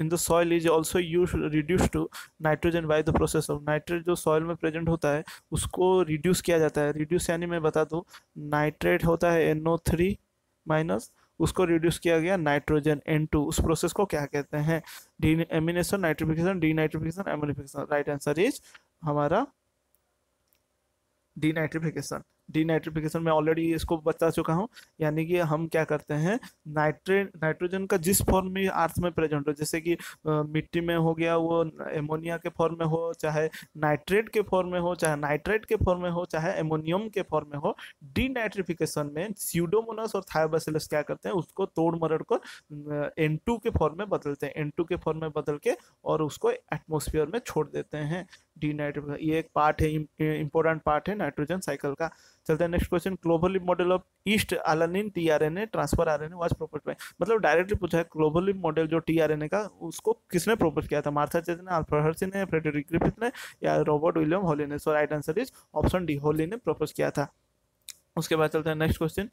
in the soil is also use reduce to nitrogen by the process of. Nitrate जो सॉइल में प्रेजेंट होता है उसको रिड्यूस किया जाता है। रिड्यूस यानी मैं बता दूँ, नाइट्रेट होता है एन ओ थ्री माइनस, उसको रिड्यूस किया गया नाइट्रोजन एन टू। उस प्रोसेस को क्या कहते हैं? Deamination, nitrification, denitrification, ammonification. Right answer is हमारा डी नाइट्रिफिकेशन। डी नाइट्रिफिकेशन में ऑलरेडी इसको बता चुका हूँ, यानी कि हम क्या करते हैं, नाइट्रेट नाइट्रोजन का जिस फॉर्म में अर्थ में प्रेजेंट हो, जैसे कि मिट्टी में हो गया, वो एमोनिया के फॉर्म में हो, चाहे नाइट्रेट के फॉर्म में हो, चाहे नाइट्रेट के फॉर्म में हो, चाहे एमोनियम के फॉर्म में हो, डी नाइट्रिफिकेशन में स्यूडोमोनास और थायोबैसिलस क्या करते हैं, उसको तोड़ मरड़ कर एन टू के फॉर्म में बदलते हैं। एन टू के फॉर्म में बदल के और उसको एटमोसफियर में छोड़ देते हैं। डी नाइट्रिफिकेशन ये एक पार्ट है, इंपॉर्टेंट पार्ट है नाइट्रोजन साइकिल का। चलते हैं next question, cloverleaf model of yeast alanine tRNA transfer RNA was proposed by. मतलब डायरेक्टली पूछा है क्लोवरलिप मॉडल जो टीआरएनए का, उसको किसने प्रपोज किया था? मार्था चेज ने, अल्फ्रेड हर्सी ने, फ्रेडरिक ग्रिफिथ ने, या रॉबर्ट विलियम होली ने। So right answer is option D, Holley ने प्रपोज किया था। उसके बाद चलते हैं next question,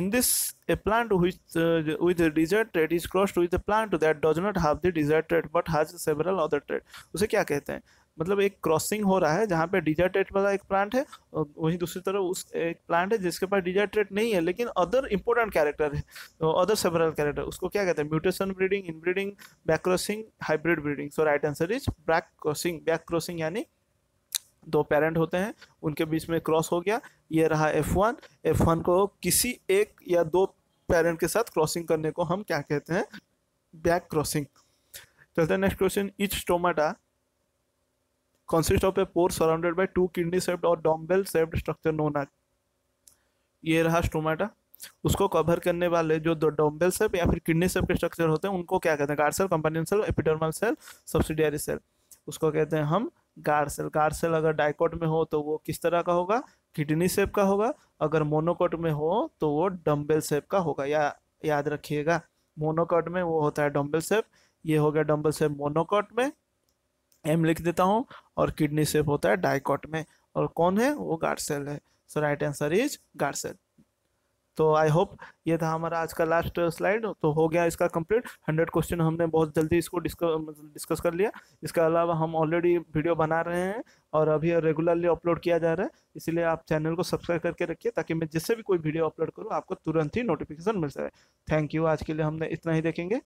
in this a plant which uh, with the desired trait is crossed with a plant that does not have the desired trait but has several other trait, उसे क्या कहते हैं? मतलब एक क्रॉसिंग हो रहा है जहाँ पे डिजायर्ड ट्रेट वाला एक प्लांट है, वहीं दूसरी तरफ उस एक प्लांट है जिसके पास डिजायर्ड ट्रेट नहीं है लेकिन अदर इंपॉर्टेंट कैरेक्टर है, अदर सेवरल कैरेक्टर, उसको क्या कहते हैं? Mutation breeding, inbreeding, back crossing, hybrid breeding. So right answer is back crossing. Back crossing यानी दो पेरेंट होते हैं उनके बीच में क्रॉस हो गया, ये रहा एफ वन। एफ वन को किसी एक या दो पेरेंट के साथ क्रॉसिंग करने को हम क्या कहते हैं? Back crossing. चलते हैं next question, each stomata consist of a pore surrounded by two kidney shaped और dumbbell shaped structure known as. ये रहा स्टोमेटा, उसको कवर करने वाले जो दो डोम्बेल सेल या फिर किडनी सेल के स्ट्रक्चर होते हैं उनको क्या कहते हैं, guard cell, companion cell, epidermal cell, subsidiary cell, उसको कहते हैं हम गार्ड सेल। गार्ड सेल अगर डाइकोट में हो तो वो किस तरह का होगा, किडनी शेप का होगा। अगर मोनोकोट में हो तो वो डम्बेल शेप का होगा, या याद रखिएगा मोनोकोट में वो होता है डम्बेल शेप, ये हो गया डम्बेल शेप मोनोकोट में, एम लिख देता हूँ, और किडनी शेप होता है डाइकोट में, और कौन है वो गार्ड सेल है। So right answer is guard cell. तो आई होप ये था हमारा आज का लास्ट स्लाइड, तो हो गया इसका कंप्लीट। हंड्रेड क्वेश्चन हमने बहुत जल्दी इसको डिस्कस डिस्कस कर लिया। इसके अलावा हम ऑलरेडी वीडियो बना रहे हैं और अभी रेगुलरली अपलोड किया जा रहा है, इसलिए आप चैनल को सब्सक्राइब करके रखिए ताकि मैं जिससे भी कोई वीडियो अपलोड करूँ आपको तुरंत ही नोटिफिकेशन मिल सके। थैंक यू, आज के लिए हमने इतना ही देखेंगे।